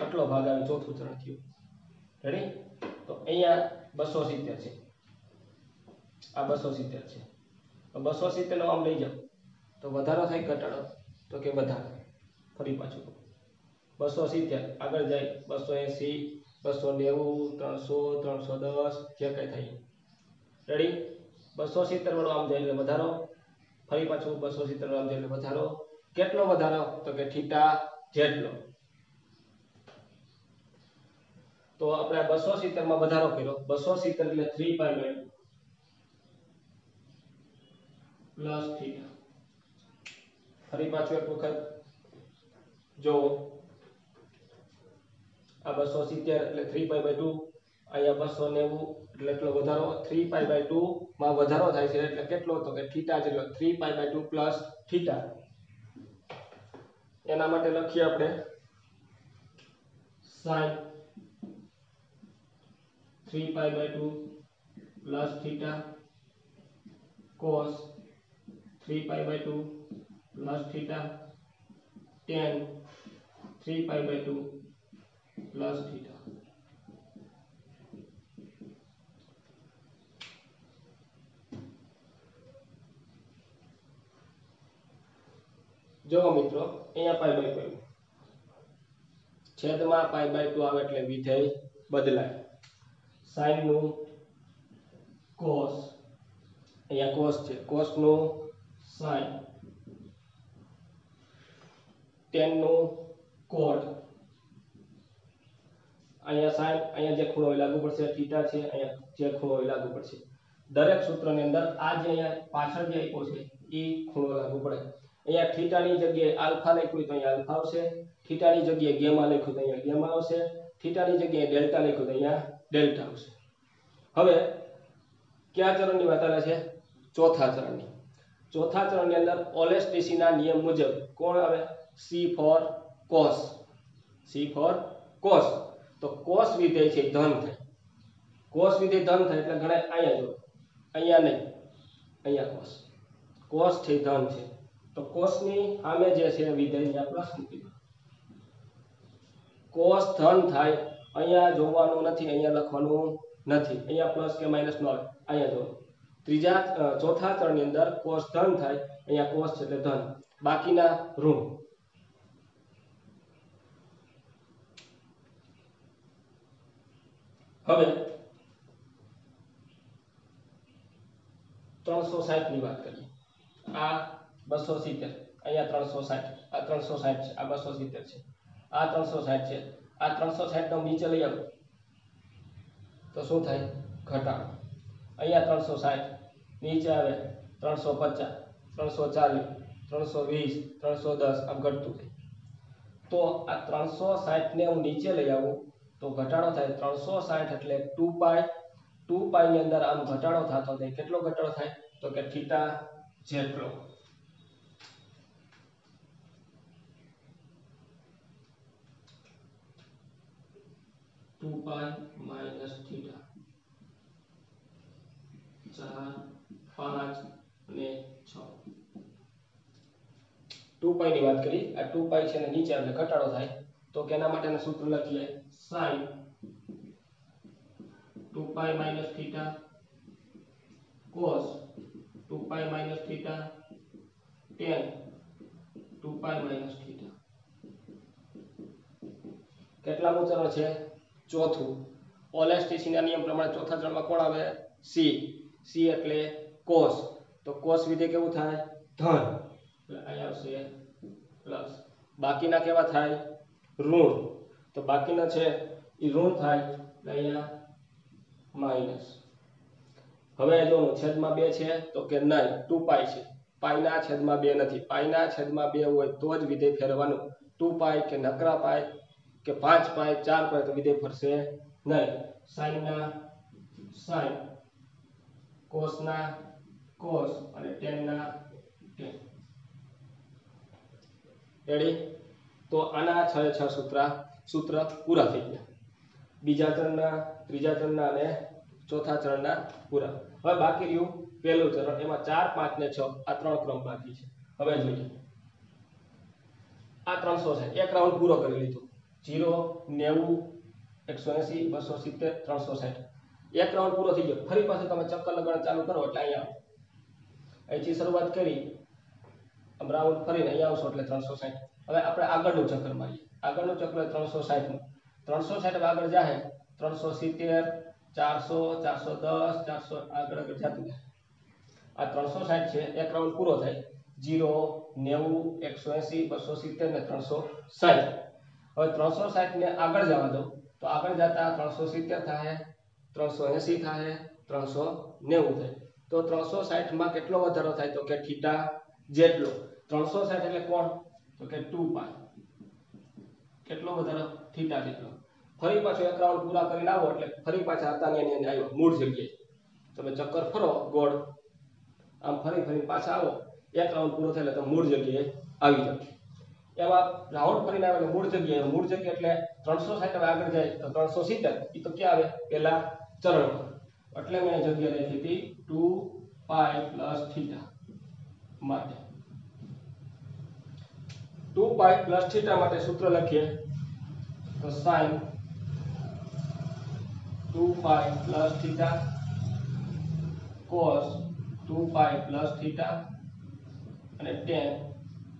आटलो भाग आ चौथो चरण थियो रेडी तो अहीया two seventy छे आ two seventy छे तो two seventy नो आम लई जाओ तो वधारो थाय घटाडो तो के वधारो फरी पाछो two seventy आगळ जाय two eighty two ninety three hundred three ten जे काई थाय रेडी two seventy वाળો આમ જઈને વધારો ફરી પાછું two seventy વાળો આમ જઈને વધારો કેટલો વધારો તો કે થીટા જેટલો તો આપણે two seventy માં વધારો કર્યો two seventy એટલે three pi by two plus theta ફરી પાછું એક વખત જો આ two seventy એટલે three pi by two અહીંયા two ninety એટલે કેટલો વધારો three pi by two માં વધારો થાય છે એટલે કેટલો તો કે થીટા જેટલો three pi by two plus theta એના માટે લખીએ આપણે sin three pi by two plus theta cos three pi by two plus theta tan three pi by two plus theta. जो मित्रों અહીંયા pi by two છેદમાં pi by two આવે એટલે વિધેય બદલાય sin નું cos અહીંયા cos છે cos નું sin tan નું cot અહીંયા sin અહીંયા જે ખૂણો લાગુ પડશે થીટા છે અહીંયા જે ખૂણો લાગુ પડશે દરેક સૂત્રની અંદર આ જે અહીંયા પાછળ જે આપ્યો છે એ ખૂણો લાગુ પડે અહીંયા θ ની જગ્યાએ આલ્ફા લખ્યું તો અહીંયા આલ્ફા આવશે θ ની જગ્યાએ ગેમા લખ્યું તો અહીંયા ગેમા આવશે θ ની જગ્યાએ ડેલ્ટા લખ્યું તો અહીંયા ડેલ્ટા આવશે। હવે કયા ચરણની વાત આવે છે ચોથા ચરણની ચોથા ચરણની અંદર ઓલેસ્ટીસી ના નિયમ મુજબ કોણ આવે c for cos c for cos તો cos વિધેય છે ધન થાય cos વિધેય ધન થાય એટલે ગણાય અહીંયા જો અહીંયા નહીં અહીંયા cos cos છે ધન છે तो cos ની સામે જે છે વિધેય અહીંયા પ્લસ મૂકી દો cos ધન થાય અહીંયા જોવાનું નથી અહીંયા લખવાનું નથી અહીંયા પ્લસ કે માઈનસ નો આવે અહીંયા જો ત્રીજા ચોથા ચરણની અંદર cos ધન થાય અહીંયા cos એટલે ધન બાકીના ઋણ હવે ત્રણસો સાઠ ની વાત કરીએ, આ બસો સિત્તેર, અહીંયા ત્રણસો સાઠ, આ ત્રણસો સાઠ છે, આ બસો સિત્તેર છે, આ ત્રણસો સાઠ છે, આ ત્રણસો સાઠ નો નીચે લઈ આવો તો શું થાય? ઘટાડો. અહીંયા ત્રણસો સાઠ નીચે આવે ત્રણસો પચાસ, ત્રણસો ચાલીસ, ત્રણસો વીસ, ત્રણસો દસ, આમ ઘટતું થાય. તો આ ત્રણસો સાઠ ને હું નીચે લઈ આવું તો ઘટાડો થાય ત્રણસો સાઠ એટલે ટુ પાય. ટુ પાયની અંદર આમ ઘટાડો થતો થાય, કેટલો ઘટાડો થાય? તો કે થીટા જેટલો. ટુ પાય ની વાત કરી, આ ટુ પાય છે ને નીચે એટલે ઘટાડો થાય, તો કેના માટેનું સૂત્ર લખીએ? sin two pi minus theta cos two pi minus theta tan two pi minus theta. કેટલામો ચરણ છે? ચોથું. ઓલેસ્ટીસીના નિયમ પ્રમાણે ચોથા ચરણમાં કોણ આવે? સી. સી એટલે cos, તો cos વિધેય કેવું થાય? ધન. અહીંયા આવશે પ્લસ. બાકીના કેવા થાય? ઋણ. તો બાકીના છે એ ઋણ થાય એટલે અહીંયા માઇનસ. હવે જો છેદમાં બે છે તો કે નહીં, ટુ પાય છે, પાયના છેદમાં બે નથી. પાયના છેદમાં બે હોય તો જ વિધેય ફેરવવાનું. ટુ પાય કે નકરા પાય કે પાંચ પાય ચાર પાય તો વિધેય ફરશે નહીં. સાઈનના સાઈન, કોસના કોસ અને ટેનના ટેન. રેડી? તો આના છ છ સૂત્ર સૂત્ર પૂરા થઈ ગયા. બીજા ચરણના, ત્રીજા ચરણના અને ચોથા ચરણના પૂરા. હવે બાકી રહ્યું પહેલું ચરણ, એમાં ચાર, પાંચ ને છ, આ ત્રણ ક્રમ બાકી છે. હવે જોઈએ આ ત્રણસો છે, એક રાઉન્ડ પૂરો કરી લીધો. જીરો, નેવું, એકસો એસી, બસો સિત્તેર, ત્રણસો સાઠ, એક રાઉન્ડ પૂરો થઈ ગયો. ફરી પાછું તમે ચક્કર લગાડ ચાલુ કરો એટલે અહીંયા આવો, અહીંથી શરૂઆત કરી આમ રાઉન્ડ ફરીને અહીંયા આવશો એટલે ત્રણસો સાઠ. હવે આપણે આગળનું ચક્કર મારીએ. આગળનું ચક્કર ત્રણસો સાઠનું, ત્રણસો સાઠ આગળ જાય, ત્રણસો સિત્તેર, ચારસો, ચારસો દસ, ચારસો આગળ આગળ જતું જાય. આ ત્રણસો સાઠ છે, એક રાઉન્ડ પૂરો થાય. જીરો, નેવું, એકસો એસી, બસો સિત્તેર ને ત્રણસો સાઠ. હવે ત્રણસો સાઠ ને આગળ જવા દો તો આગળ જતા ત્રણસો સિત્તેર થાય, ત્રણસો એસી થાય, ત્રણસો નેવું થાય. તો ત્રણસો સાઠમાં કેટલો વધારો થાય? તો કે થીટા જેટલો. ત્રણસો સાઠ એટલે કોણ? તો કે ટુ પાય. કેટલો વધારો? થીટા જેટલો. ફરી પાછો એક રાઉન્ડ પૂરા કરીને આવો એટલે ફરી પાછા હતા ને એને આવ્યો મૂળ જગ્યાએ. તમે ચક્કર ફરો ગોળ, આમ ફરી ફરી પાછા આવો, એક રાઉન્ડ પૂરો થાય એટલે મૂળ જગ્યાએ આવી જાવ. એમાં રાઉન્ડ ફરીને આવે એટલે મૂળ જગ્યાએ. મૂળ જગ્યા એટલે ત્રણસો સાઠ આગળ જાય તો ત્રણસો સિત્તેર એ તો ક્યાં આવે? પહેલા ચરણમાં. એટલે મેં જગ્યા લખી હતી ટુ પાય પ્લસ થીટા માટે. ટુ પાય પ્લસ થીટા માટે સૂત્ર લખીએ તો sine two pi plus theta cos two pi plus theta અને tan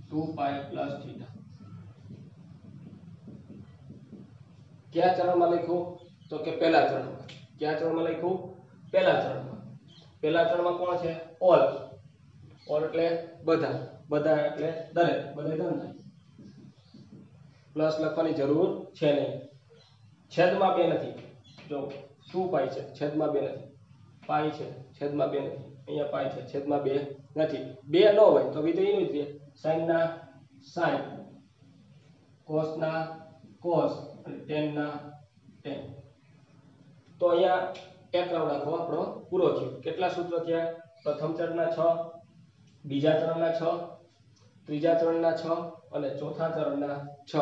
two pi plus theta. કયા ચરણમાં લખ્યું? તો કે પહેલા ચરણમાં. કયા ચરણમાં લખ્યું? પહેલા ચરણમાં. પહેલા ચરણમાં કોણ છે? ઓલ. ઓલ એટલે બધા. બધા એટલે દરેક. બધા ધન થાય. પ્લસ લખવાની જરૂર છે નહીં. છેદમાં બે નથી. જો શું પાય છે? છેદમાં બે નથી. પાય છે, છેદમાં બે નથી. અહીંયા પાય છે, છેદમાં બે નથી. બે ન હોય તો વિધેય એનું જ રહે. સાઈનના સાઈન, કોસના કોસ અને ટેનના ટેન. તો અહીંયા એક રાઉન્ડ આખો આપણો પૂરો થયો. કેટલા સૂત્રો થયા? પ્રથમ ચરણના છ, બીજા ચરણના છ, ત્રીજા ચરણના છ અને ચોથા ચરણના છ.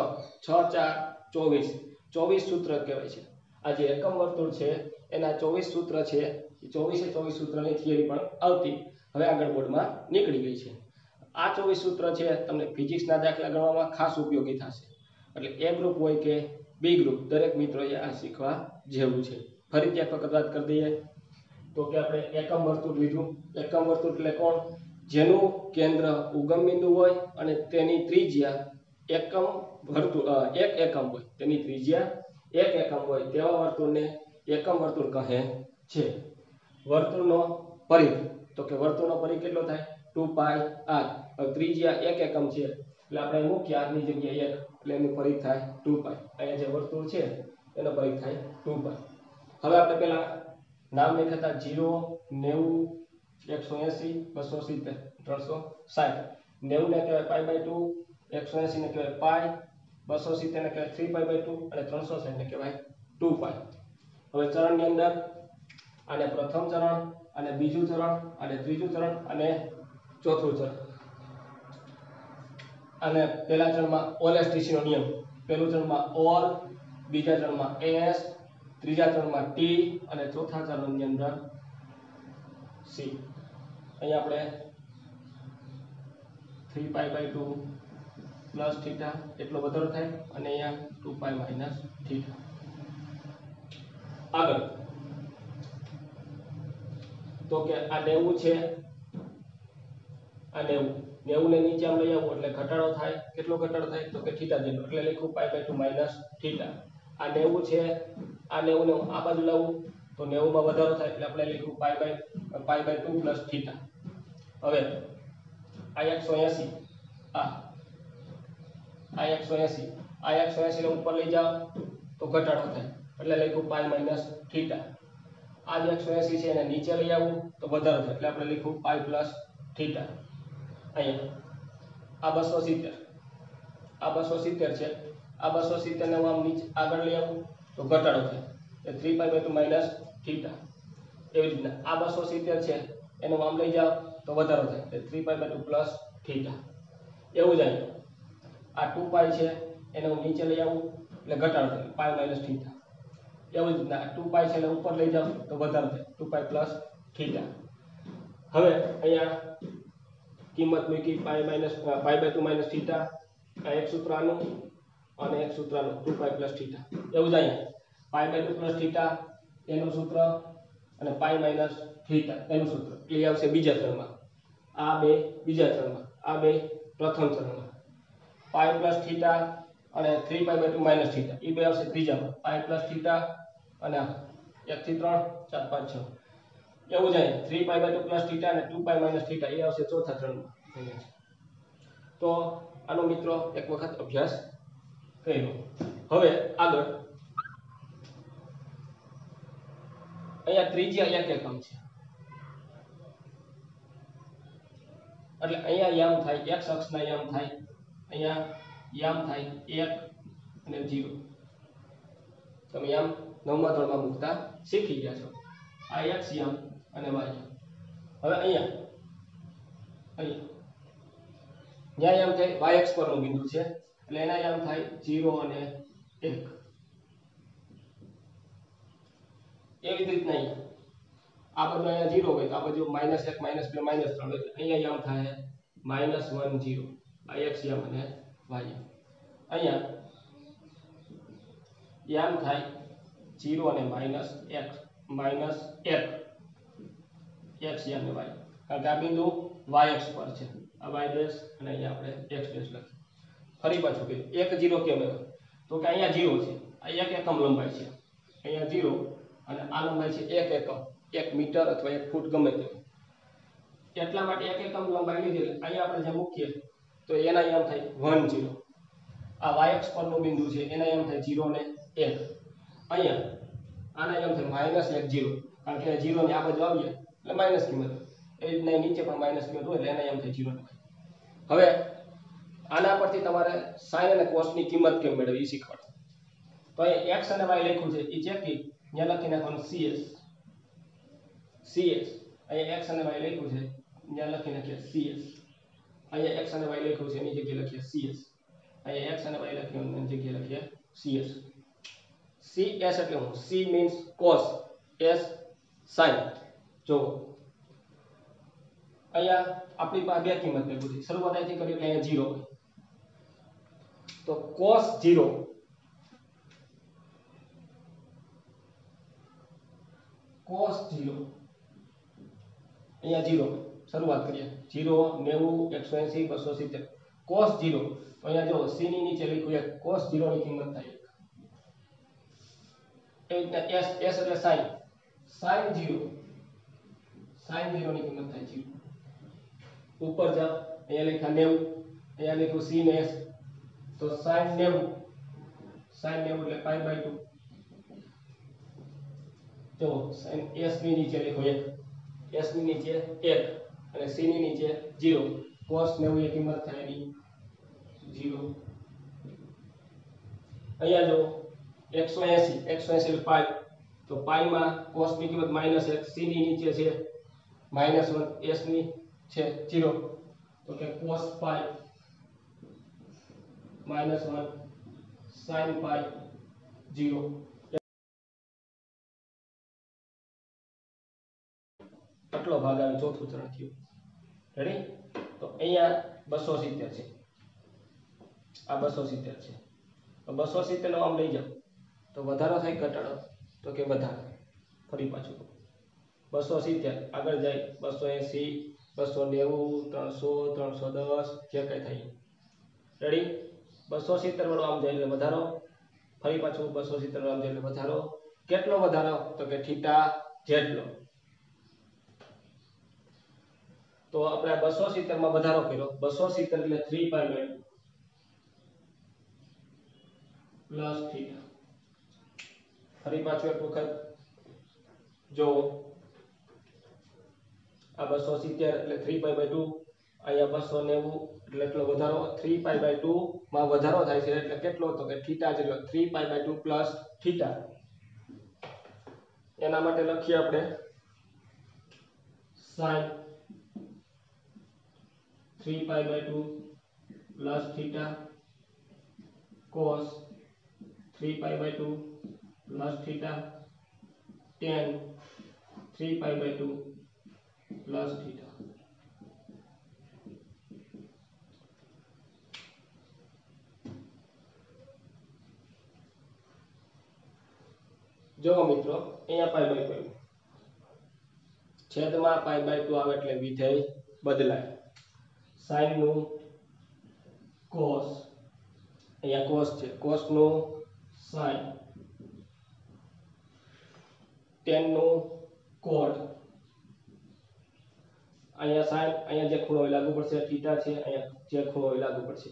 છ ચાર ચોવીસ. ચોવીસ સૂત્ર કહેવાય છે. આ જે એકમ વર્તુળ છે એના ચોવીસ સૂત્ર છે. એ ચોવીસે ચોવીસ સૂત્રની થિયરી પણ આવતી હવે આગળ બોર્ડમાં નીકળી ગઈ છે. આ ચોવીસ સૂત્ર છે તમને ફિઝિક્સના દાખલા ગણવામાં ખાસ ઉપયોગી થશે. એટલે એ ગ્રુપ હોય કે બી ગ્રુપ, દરેક મિત્રોએ આ શીખવા જેવું છે. ફરીથી એક વખત વાત કરી દઈએ તો કે આપણે એકમ વર્તુળ લીધું. એકમ વર્તુળ એટલે કોણ? જેનું કેન્દ્ર ઉગમ બિંદુ હોય અને તેની ત્રિજ્યા એકમ વર્તુળ એક એકમ હોય, તેની ત્રિજ્યા એક એકમ હોય તેવા વર્તુળને એકમ વર્તુળ કહે છે. વર્તુળનો પરિઘ, તો तो के वर्तुळनो परी કેટલો થાય टू पाई आर। હવે ત્રિજ્યા એક એકમ છે એટલે આપણે મૂકી r ની જગ્યાએ એક એટલે એનો પરી થાય टू पाई। અહીંયા જે વર્તુળ છે એનો પરી થાય टू पाई। હવે આપણે પહેલા નામ લખ્યા હતા ઝીરો નેવું એકસો એંસી બસો સિત્તેર ત્રણસો સાઠ। નેવું ને કહેવાય પાઈ બાય ટુ, એકસો એંસી ને કહેવાય પાઈ, બસો સિત્તેર ને કહેવાય થ્રી પાઈ બાય ટુ અને ત્રણસો સાઠ ને કહેવાય टू पाई। હવે ચરણની અંદર આને પ્રથમ ચરણ અને બીજું ચરણ અને ત્રીજું ચરણ અને ચોથું ચરણ, અને પહેલા ચરણમાં O L S T C નો નિયમ, પહેલું ચરણમાં ઓર, બીજા ચરણમાં S, ત્રીજા ચરણમાં T અને ચોથા ચરણની અંદર C। અહીં આપણે three pi by two plus theta એટલો વધારો થાય અને અહીંયા टू पाई માઈનસ થીટા। આગળ તો કે આ નેવું છે, આ નેવું નેવું ને નીચે આમ લઈ આવો એટલે ઘટાડો થાય, કેટલો ઘટાડો થાય તો કે થીટા જેટલો, એટલે લખું pi by two minus theta. આ નેવું છે, આ નેવું ને આ બાજુ લાવું તો નેવું માં વધારો થાય એટલે આપણે લખું pi by two plus theta. હવે આ એકસો એંસી, આ આ એકસો એંસી, આ એકસો એંસી ને ઉપર લઈ જાઓ તો ઘટાડો થાય એટલે લખું પાઈ માઈનસ થીટા। આ જે એકસો એંસી છે એને નીચે લઈ આવું તો વધારો થાય એટલે આપણે લખું પાઈ પ્લસ થીટા। અહીંયા આ બસો સિત્તેર, આ બસો સિત્તેર છે, આ બસો સિત્તેર ને હું આમ નીચે આગળ લઈ આવું તો ઘટાડો થાય એટલે three pi by two minus theta. એવી રીતના આ બસો સિત્તેર છે એને હું આમ લઈ જાઓ તો વધારો થાય એટલે three pi by two plus theta. એવું જ આવ્યું આ टू पाई છે એને હું નીચે લઈ આવું એટલે ઘટાડો થાય પાઈ માઈનસ થીટા। એવું જ રીતના टू पाई છે એને ઉપર લઈ જાવ તો વધારો થાય टू पाई પ્લસ થીટા। હવે અહીંયા કિંમત મૂકી pi minus pi by two minus theta, આ એકસો ત્રાણું અને એકસો ત્રાણું टू पाई પ્લસ થીટા। એવું જ અહીંયા pi by two plus theta એનું સૂત્ર અને પાઈ માઈનસ થીટા એનું સૂત્ર એટલે આવશે બીજા ચરણમાં, આ બે બીજા ચરણમાં, આ બે પ્રથમ ચરણમાં, पाई प्लस थीटा અને three pi by two minus theta ई બે આવશે ત્રીજામાં, पाई प्लस थीटा અને એક થી ત્રણ ચાર પાંચ છ। એવું જાય three pi by two plus theta અને टू पाई माइनस थीटा એ આવશે ચોથા ચરણમાં। તો આનો મિત્રો એક વખત અભ્યાસ કર્યો। હવે આગળ અહીંયા ત્રિજ્યા એક એકમ છે એટલે અહીંયા યામ થાય x અક્ષના યામ થાય, અહીંયા યામ થાય એક અને ઝીરો। તમે યામ નવમા ધોરણમાં મૂકતા શીખી ગયા છો, આ x યામ અને y યામ। હવે અહીંયા અહીંયા ન્યા યામ થાય y અક્ષ પરનું બિંદુ છે એટલે એના યામ થાય ઝીરો અને એક। એવી રીતના અહીંયા આ બાજુ અહીંયા ઝીરો હોય તો આ બાજુ માઇનસ એક માઇનસ બે માઇનસ ત્રણ, અહીંયા યામ થાય માઇનસ વન ઝીરો x યામ અને y યામ। અહીંયા યામ થાય ઝીરો અને માઈનસ x માઈનસ એક x યામ અને y, કારણ કે આ બિંદુ y અક્ષ પર છે, આ y ડેશ અને અહીંયા આપણે x ડેશ લખી। ફરી પાછું કે એક ઝીરો કેમ આવ્યો તો કે અહીંયા ઝીરો છે, આ એક એકમ લંબાઈ છે, અહીંયા ઝીરો અને આ લંબાઈ છે એક એકમ, એક મીટર અથવા એક ફૂટ ગમે તે, એટલા માટે એક એકમ લંબાઈ લીધી। અહીંયા આપણે જે મૂકીએ તો એના યામ થાય वन ज़ीरो, આ y અક્ષ પરનું બિંદુ છે એના યામ થાય ઝીરો ને એક। અહીંયા આના યામ થાય માઈનસ એક ઝીરો, કારણ કે ઝીરો ને આ બાજુ આવીએ એટલે માઈનસ કિંમત, એ રીતના નીચે પણ માઈનસ કિંમત હોય એટલે એના યામ થાય ઝીરો ને એક। હવે આના પરથી તમારે sin અને cos ની કિંમત કેમ મેળવવી એ શીખવાડું। તો અહીંયા x અને y લખ્યું છે એ ચેકી અહીંયા લખી નાખવાનું cs cs, અહીંયા x અને y લખ્યું છે અહીંયા લખી નાખીએ cs, અહીંયા x અને y લખ્યું છે એની જગ્યાએ લખીએ cs, અહીંયા x અને y લખ્યું એની જગ્યાએ લખીએ cs। cs એટલે હું c means cos, s sin। જો અહીંયા આપણી પાસે બે કિંમત લખી છે, શરૂઆત અહીંથી કરીએ એટલે અહીંયા ઝીરો હોય તો cos ઝીરો, cos ઝીરો અહીંયા ઝીરો શરૂઆત કરીએ ઝીરો નેવું એકસો એંસી બસો સિત્તેર cos ઝીરો। તો અહીંયા જો c ની નીચે લખ્યું એક cos ઝીરો ની કિંમત થાય એક, એ રીતના s s એટલે sin sin zero sine zero की किंमत થાય जीरो ऊपर जाओ અહીંયા લખા નેવું અહીંયા લખું sin s તો sin નેવું sin નેવું એટલે पाई बाय टू તો sin s ની નીચે લખો એક s ની નીચે એક અને c ની નીચે जीरो cos નેવું એ કિંમત થાય ની जीरो અહીંયા જો एक सौ अस्सी पाई तो पाई માં cos ની કિંમત माइनस एक c ની નીચે છે माइनस वन s ની છે जीरो તો કે cos pi minus one sin pi zero આટલો ભાગ આવે ચોથું ચરણ થયું રેડી તો અહીંયા बस्सो सित्तेर છે આ बस्सो सित्तेर છે તો बस्सो सित्तेर નો આમ લઈ જાવ तो વધારો થાય ઘટાડો तो के વધારો ફરી પાછું बस्सो सित्तेर આગળ જાય बस्सो अस्सी बस्सो नेवु त्रणसो त्रणसो दस જે કઈ થાય રેડી बस्सो सित्तेर વાળો આમ જાય એટલે વધારો ફરી પાછું बस्सो सित्तेर વાળો આમ જાય એટલે વધારો કેટલો વધારો તો કે થીટા જેટલો तो अपने बस्सो सित्तेर में વધારો કર્યો बस्सो सित्तेर એટલે three pi by two plus theta ફરી પાછું એક વખત જો આ बस्सो सित्तेर એટલે थ्री पाई बाय टू આયા बस्सो नेवु એટલે એટલો વધારો थ्री पाई बाय टू માં વધારો થાય છે એટલે કેટલો તો કે થીટા જેટલો three pi by two plus theta એના માટે લખીએ આપણે sin three pi by two plus theta cos three pi by two plus theta tan three pi by two plus theta जो मित्रों અહીંયા पाई बाय टू છેદમાં पाई बाय टू આવે એટલે વિધેય બદલાય sin નું cos અહીંયા cos છે cos નું sin tan નું cot અહીંયા sin અહીંયા જે ખૂણો લાગુ પડશે થીટા છે અહીંયા જે ખૂણો લાગુ પડશે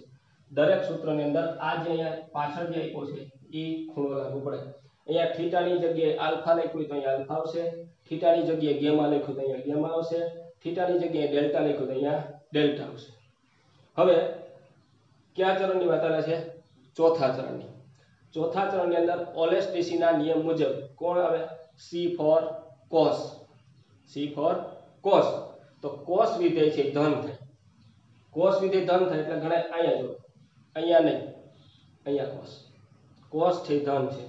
દરેક સૂત્રની અંદર આ જે અહીંયા પાછળ જે આપ્યો છે એ ખૂણો લાગુ પડે અહીંયા થીટા ની જગ્યાએ આલ્ફા લખ્યું તો અહીંયા આલ્ફા આવશે થીટા ની જગ્યાએ ગેમા લખ્યું તો અહીંયા ગેમા આવશે થીટા ની જગ્યાએ ડેલ્ટા લખ્યું તો અહીંયા डेल्टा આવશે હવે કયા ચરણની વાત આલે છે ચોથા ચરણની ચોથા ચરણની અંદર ઓલેસ્ટીસી ના નિયમ મુજબ કોણ આવે c for cos c for cos તો cos વિધેય છે ધન થાય cos વિધેય ધન થાય એટલે ગણાય અહીંયા જો અહીંયા નહીં અહીંયા cos cos છે ધન છે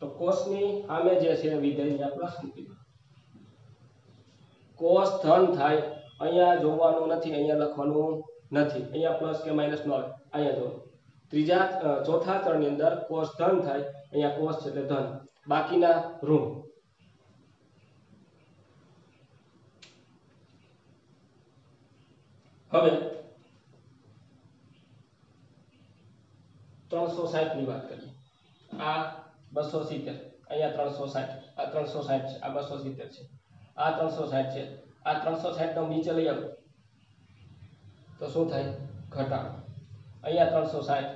તો cos ની સામે જે છે વિધેય આપણે મૂકી દો cos ધન થાય અહીંયા જોવાનું નથી અહીંયા લખવાનું નથી અહીંયા પ્લસ કે માઈનસ નો આવે અહીંયા જો ત્રીજા ચોથા ચરણની અંદર cos ધન થાય અહીંયા cos એટલે ધન બાકીના ઋણ હવે ત્રણસો સાઠ ની વાત કરીએ આ બસ્સો સિત્તેર અહીંયા ત્રણસો સાઠ આ ત્રણસો સાઠ છે આ બસ્સો સિત્તેર છે આ ત્રણસો સાઠ છે આ ત્રણસો સાઠ નો નીચે લઈ આવો તો શું થાય ઘટાડો અહીંયા ત્રણસો સાઠ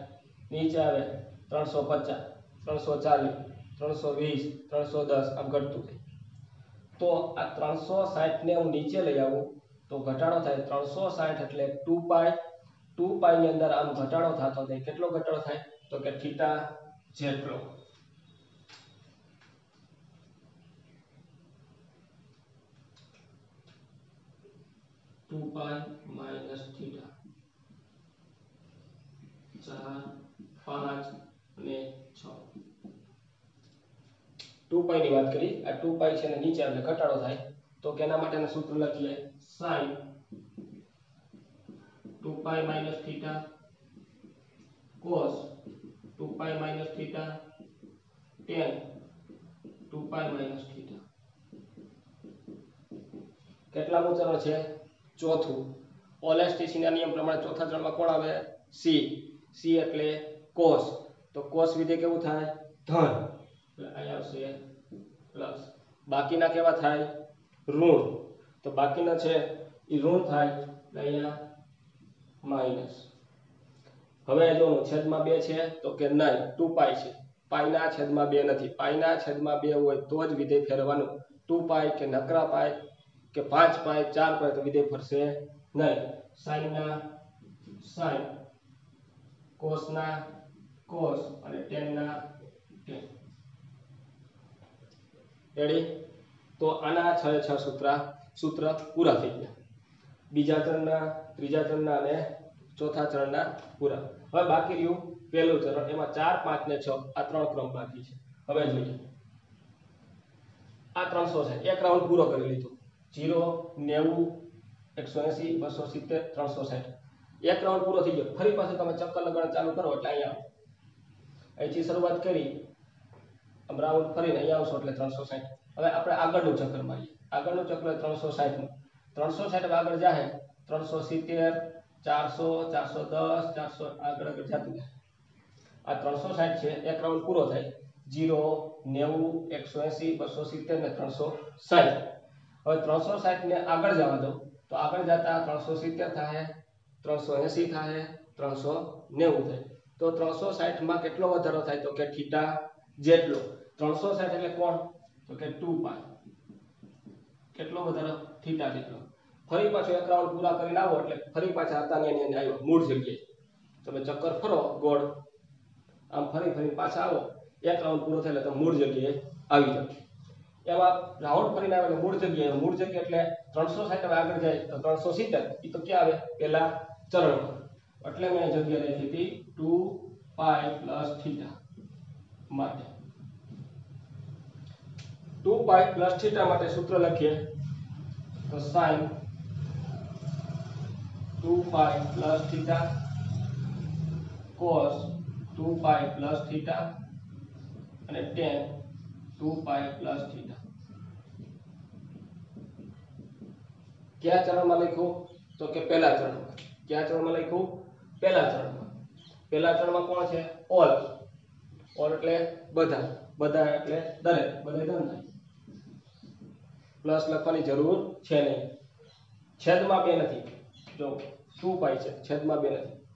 નીચે આવે ત્રણસો પચાસ ત્રણસો ચાલીસ ત્રણસો વીસ ત્રણસો દસ આમ ઘટતું થાય તો આ ત્રણસો સાઠ ને હું નીચે લઈ આવું તો ઘટાડો થાય ત્રણસો સાઠ એટલે ટુ પાઈ ટુ પાઈ ની અંદર આમ ઘટાડો થતો થાય કેટલો ઘટાડો થાય તો કે થીટા જેટલો टू पाई माइनस थीटा चार पाँच ने छ टू पाई ની વાત કરી આ टू पाई છે ને નીચે આપણે ઘટાડો થાય તો કેના માટેનું સૂત્ર લખીએ sin two pi minus theta cos two pi minus theta tan two pi minus theta કેટલામો ચરણ છે ચોથું ઓલેસ્ટીસી ના નિયમ પ્રમાણે ચોથા ચરણમાં કોણ આવે c c એટલે cos તો cos વિધેય કેવું થાય ધન એટલે અહીં આવશે પ્લસ બાકીના કેવા થાય ઋણ तो बाकी ना छे ई ऋण थाय એટલે અહીંયા માઈનસ હવે જોનો છેદમાં બે છે તો કે નહીં टू पाई છે पाई ના છેદમાં બે નથી पाई ના છેદમાં બે હોય તો જ વિધેય ફેરવાનું टू पाई કે નકરા पाई કે फाइव पाई फोर पाई તો વિધેય ફરશે નહીં sin ના sin cos ના cos અને tan ના tan રેડી તો આના छह छह સૂત્ર સૂત્ર પૂરા થઈ ગયા બીજા ચરણના ત્રીજા ચરણના અને ચોથા ચરણના પૂરા હવે બાકી રહ્યું પહેલું ચરણ એમાં चार पाँच ને छह આ ત્રણ ક્રમ બાકી છે હવે જોઈએ આ ત્રણ સો છે એક રાઉન્ડ પૂરો કરી લીધો ઝીરો નેવું એકસો એંસી બસો સિત્તેર ત્રણસો સાઠ એક રાઉન્ડ પૂરો થઈ ગયો ફરી પાછું તમે ચક્કર લગાડવાનું ચાલુ કરો એટલે અહીંયા અહીંથી શરૂઆત કરી આમ રાઉન્ડ ફરીને અહીંયા આવશો એટલે ત્રણસો સાઠ હવે આપણે આગળનું ચક્કર મારીએ આગળનું ચક્કર ત્રણસો સાઠ નું ત્રણસો સાઠ આગળ જાહે ત્રણસો સિત્તેર ચારસો ચારસો દસ ચારસો આગળ આગળ જાતું આ ત્રણસો સાઠ છે એક રાઉન્ડ પૂરો થાય ઝીરો નેવું એકસો એંસી બસો સિત્તેર ને ત્રણસો સાઠ હવે ત્રણસો સાઠ ને આગળ જવા દો તો આગળ જતા ત્રણસો સિત્તેર થાય ત્રણસો એંસી થાય ત્રણસો નેવું થાય તો ત્રણસો સાઠ માં કેટલો વધારો થાય તો કે થીટા જેટલો ત્રણસો સાઠ એટલે કોણ તો કે टू पाई કેટલો વધારો થીટા જેટલો ફરી પાછો એક રાઉન્ડ પૂરા કરી લાવો એટલે ફરી પાછા આતાની અને એને આવ્યો મૂળ જગ્યાએ તમે ચક્કર ફરો ગોળ આમ ફરી ફરી પાછા આવો એક રાઉન્ડ પૂરો થાય એટલે તમે મૂળ જગ્યાએ આવી જાવ એમાં રાઉન્ડ ફરીને આવે એટલે મૂળ જગ્યાએ મૂળ જગ્યા એટલે ત્રણસો સાઠ આગળ જાય તો ત્રણસો સિત્તેર ઈ તો ક્યાં આવે પહેલા ચરણમાં એટલે મેં જગ્યા લખી હતી टू पाई प्लस થીટા માટે टू पाई प्लस થીટા માટે સૂત્ર લખીએ तो sin two pi plus theta cos two pi plus theta અને tan two pi plus theta क्या चरणમાં લખો तो के पहला चरणમાં क्या चरणમાં લખો पहला चरणમાં पहला चरणમાં કોણ છે all all એટલે બધા બધા એટલે દરેક બધા દરેક प्लस લખવાની જરૂર છે નહીં છેદમાં બે નથી જો टू पाई છે છેદમાં બે નથી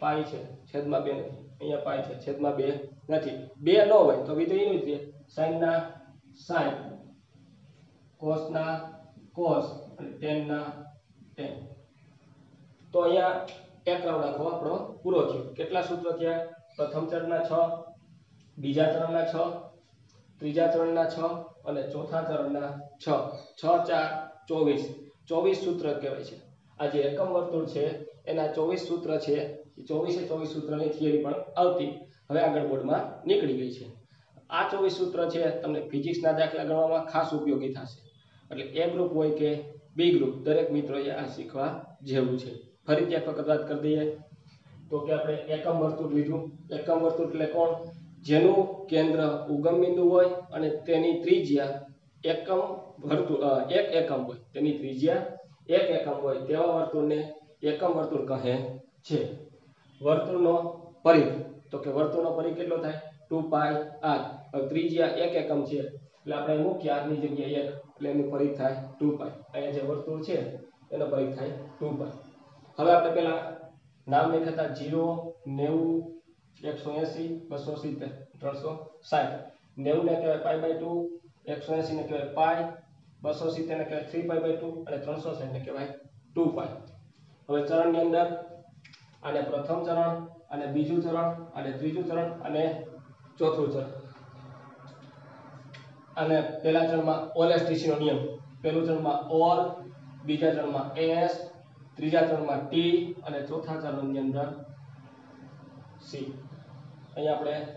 पाई છે છેદમાં બે નથી અહીંયા पाई છે છેદમાં બે નથી બે નો હોય તો વિધેય નું જ રહે sin ના sin cos ના cos અને tan ના tan તો અહીંયા એક રાઉન્ડ આખો આપણો પૂરો થયો કેટલા સૂત્ર થયા પ્રથમ ચરણના छह બીજા ચરણના छह ત્રીજા ચરણના छह અને ચોથા ચરણના छह छह चार चौबीस चौबीस સૂત્ર કહેવાય છે આ જે એકમ વર્તુળ છે એના ચોવીસ સૂત્ર છે ચોવીસે ચોવીસ સૂત્રની થિયરી પણ આવતી હવે આગળ બોર્ડમાં નીકળી ગઈ છે આ ચોવીસ સૂત્ર છે તમને ફિઝિક્સના દાખલા ગણવામાં ખાસ ઉપયોગી થશે એટલે એ ગ્રુપ હોય કે બી ગ્રુપ દરેક મિત્રોએ આ શીખવા જેવું છે ફરીથી એક વખત વાત કરી દઈએ તો કે આપણે એકમ વર્તુળ લીધું એકમ વર્તુળ એટલે કોણ જેનું કેન્દ્ર ઉગમ બિંદુ હોય અને તેની ત્રિજ્યા એકમ વર્તુળ એક એકમ હોય તેની ત્રિજ્યા એક એકમ હોય તેવા વર્તુળને એકમ વર્તુળ કહે છે વર્તુળનો પરિઘ તો કે વર્તુળનો પરિઘ કેટલો થાય टू पाई आर હવે ત્રિજ્યા એક એકમ છે એટલે આપણે મૂક્યા આની જગ્યાએ એક એટલે એનો પરિઘ થાય टू पाई અહીંયા જે વર્તુળ છે એનો પરિઘ થાય टू पाई હવે આપણે પહેલા નામ લખ્યા હતા ઝીરો નેવું એકસો એંસી બસો સિત્તેર ત્રણસો સાઠ નેવું ને કહેવાય પાઈ બાય ટુ એકસો એંસી ને કહેવાય પાઈ બસો સિત્તેર ને કહેવાય થ્રી પાઈ બાય ટુ અને ત્રણસો સાઠ ને કહેવાય टू पाई હવે ચરણની અંદર આને પ્રથમ ચરણ અને બીજું ચરણ અને ત્રીજું ચરણ અને ચોથું ચરણ અને પહેલા ચરણમાં ઓલેસ્ટીસીનો નિયમ પહેલું ચરણમાં ઓર બીજા ચરણમાં એસ ત્રીજા ચરણમાં ટી અને ચોથા ચરણની અંદર સી અહીં આપણે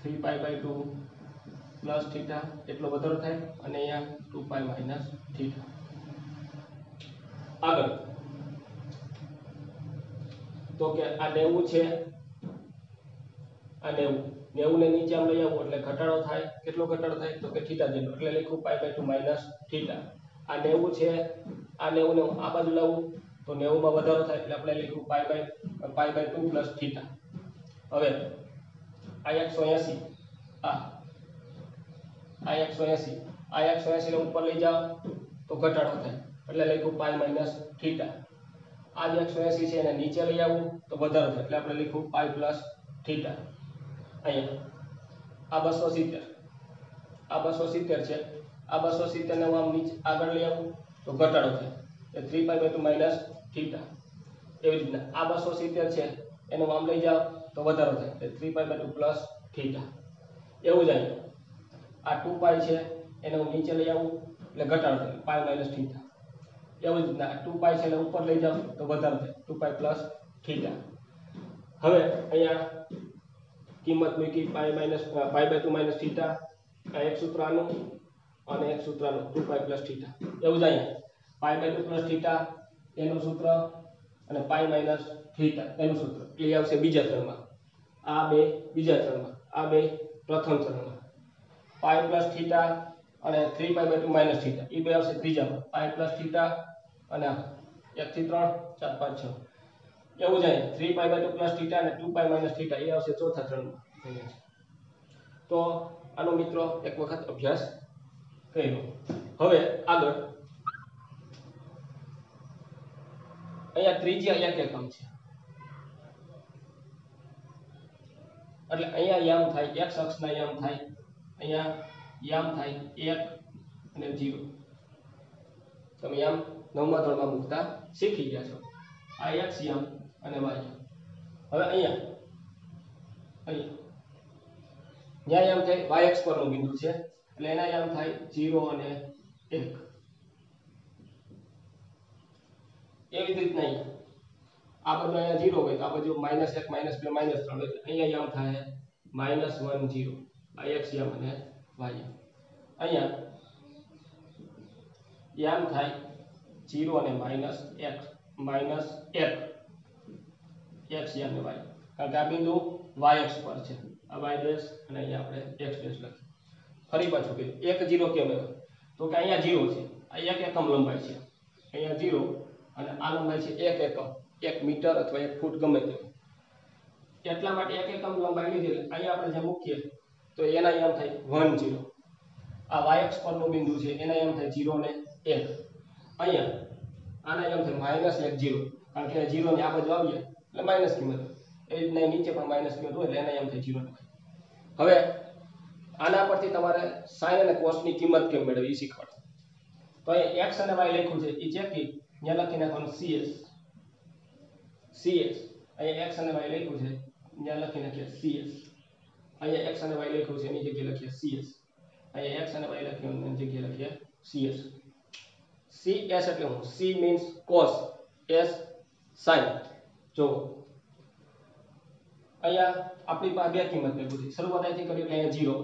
three pi by two plus theta એટલો વધારો થાય અને અહીંયા टू पाई माइनस थीटा આગળ તો કે આ નેવું છે આ નેવું નેવું ને નીચે આમ લઈ આવો એટલે ઘટાડો થાય કેટલો ઘટાડો થાય તો કે થીટા જેટલો એટલે લખું pi by two minus theta આ નેવું છે આ નેવું ને આ બાજુ લાવું તો નેવું માં વધારો થાય એટલે આપણે લખું pi by two plus theta હવે આ એકસો એંસી આ આ એકસો એંસી આ એકસો એંસી ને ઉપર લઈ જાઓ तो ઘટાડો થાય એટલે લખું પાઈ માઈનસ થીટા આ જે એકસો એંસી છે એને નીચે લઈ આવો તો વધારો થાય એટલે આપણે લખું પાઈ પ્લસ થીટા અહીંયા આ બસ્સો સિત્તેર આ બસ્સો સિત્તેર છે આ બસ્સો સિત્તેર ને હું આમ નીચે આગળ લઈ આવું તો ઘટાડો થાય એટલે ત્રણ પાઈ બાય બે માઈનસ થીટા એવી રીતના આ બસ્સો સિત્તેર છે એનો આમ લઈ જાવ તો વધારો થાય એટલે ત્રણ પાઈ બાય બે પ્લસ થીટા એવું જ આવ્યું આ બે પાઈ છે એને હું નીચે લઈ આવું એટલે ઘટાડો થાય પાઈ માઈનસ થીટા એવું જ રીતના બે પાઈ છે એને ઉપર લઈ જાવ તો વધારો થાય બે પાઈ પ્લસ થીટા હવે અહીંયા કિંમત મૂકી પાઈ માઈનસ પાઈ બાય બે માઈનસ થીટા આ એકસો ત્રાણું અને એકસો ત્રાણું બે પાઈ પ્લસ થીટા એવું જ અહીંયા પાઈ બાય બે પ્લસ થીટા એનું સૂત્ર અને પાઈ માઈનસ થીટા એનું સૂત્ર એ આવશે બીજા ચરણમાં આ બે બીજા ચરણમાં આ બે પ્રથમ ચરણમાં પાઈ પ્લસ થીટા અને ત્રણ પાઈ બાય બે માઈનસ થીટા એ બે આવશે ત્રીજામાં પાઈ પ્લસ થીટા અને એક થી ત્રણ ચાર પાંચ છ એવું જ આવે ત્રણ પાઈ બાય બે પ્લસ થીટા અને બે પાઈ માઈનસ થીટા એ આવશે ચોથા ચરણમાં તો આનો મિત્રો એક વખત અભ્યાસ કરી લો હવે આગળ અહીંયા ત્રીજી અહીંયા એકમ છે એટલે અહીંયા યામ થાય x અક્ષના યામ થાય અહીંયા યામ થાય એક અને ઝીરો તમે યામ નવમા ધોરણમાં મૂકતા શીખી ગયા છો આ x યામ અને y હવે અહીંયા અહીંયા ન્યાય યામ થાય y અક્ષ પરનું બિંદુ છે એટલે એના યામ થાય ઝીરો અને એક એવી રીત નહીં આ બાજુ અહીંયા ઝીરો હોય તો આ બાજુ માઈનસ એક માઈનસ બે માઈનસ ત્રણ એટલે અહીંયા યામ થાય માઈનસ એક ઝીરો આ x યામ અને y અહીંયા યામ થાય ઝીરો અને માઈનસ એક માઈનસ એક x યામ અને y કારણ કે આ બિંદુ y અક્ષ પર છે આ y ડેશ અને અહીંયા આપણે x ડેશ લખી ફરી પાછું કે એક ઝીરો કેમ આવ્યો તો કે અહીંયા ઝીરો છે આ એક એકમ લંબાઈ છે અહીંયા ઝીરો અને આ લંબાઈ છે એક એકમ એક મીટર અથવા એક ફૂટ ગમે તે એટલા માટે એક એકમ લંબાઈ લીધી એટલે અહીંયા આપણે જે મૂકીએ તો એના યામ થાય એક ઝીરો આ y અક્ષ પરનું બિંદુ છે એના યામ થાય ઝીરો અને એક અહીંયા આના યામ થાય માઈનસ એક ઝીરો કારણ કે ઝીરો ને આ બાજુ આવીએ એટલે માઈનસ કિંમત એ રીતના નીચે પણ માઈનસ કિંમત હોય એટલે એના એમ થાય ઝીરો. હવે આના પરથી તમારે સાઇન અને કોસની કિંમત કેમ મેળવવી એ શીખવાડો. તો અહીં x અને y લખ્યું છે એ ચેકી ત્યાં લખી નાખવાનું સીએસ સીએસ અહીંયા x અને y લખ્યું છે ત્યાં લખી નાખીએ સીએસ અહીંયા x અને y લખ્યું છે એની જગ્યાએ લખીએ સીએસ અહીંયા x અને y લખ્યું એની જગ્યાએ લખીએ સીએસ સીએસ એટલે હું c means cos s sine જો અહીંયા આપણી પાસે બે કિંમત મેળવી છે શરૂઆત અહીંથી કરીએ એટલે અહીંયા ઝીરો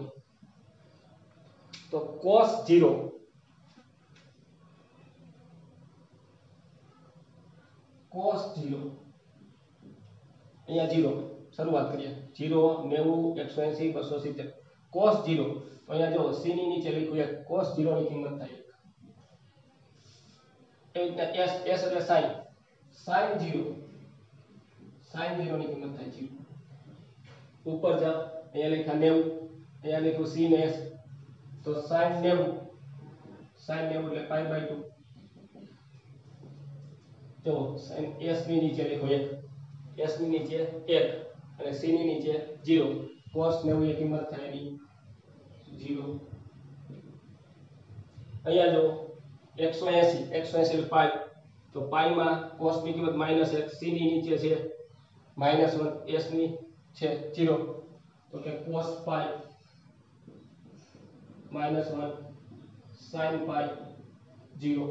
તો cos ઝીરો cos ઝીરો અહીંયા ઝીરો શરૂઆત કરીએ ઝીરો નેવું એકસો એંસી બસ્સો સિત્તેર cos ઝીરો તો અહીંયા જો c ની નીચે લખ્યું cos ઝીરો ની કિંમત થાય એક એટલે s s એટલે sin sin zero sin zero ની કિંમત થાય ઝીરો ઉપર જા અહીંયા લખા નેવું અહીંયા લખો c ને s તો sin નેવું sin નેવું એટલે પાઈ બાય બે તો sin s ની નીચે લખો એક s ની નીચે એક અને c ની નીચે ઝીરો cos નેવું ની કિંમત થાય ની ઝીરો અહીંયા જો એકસો એંસી એકસો એંસી એટલે પાઈ તો પાઈ માં cos ની કિંમત માઈનસ એક c ની નીચે છે માઈનસ એક s ની છે ઝીરો તો કે cos પાઈ માઈનસ એક sin પાઈ ઝીરો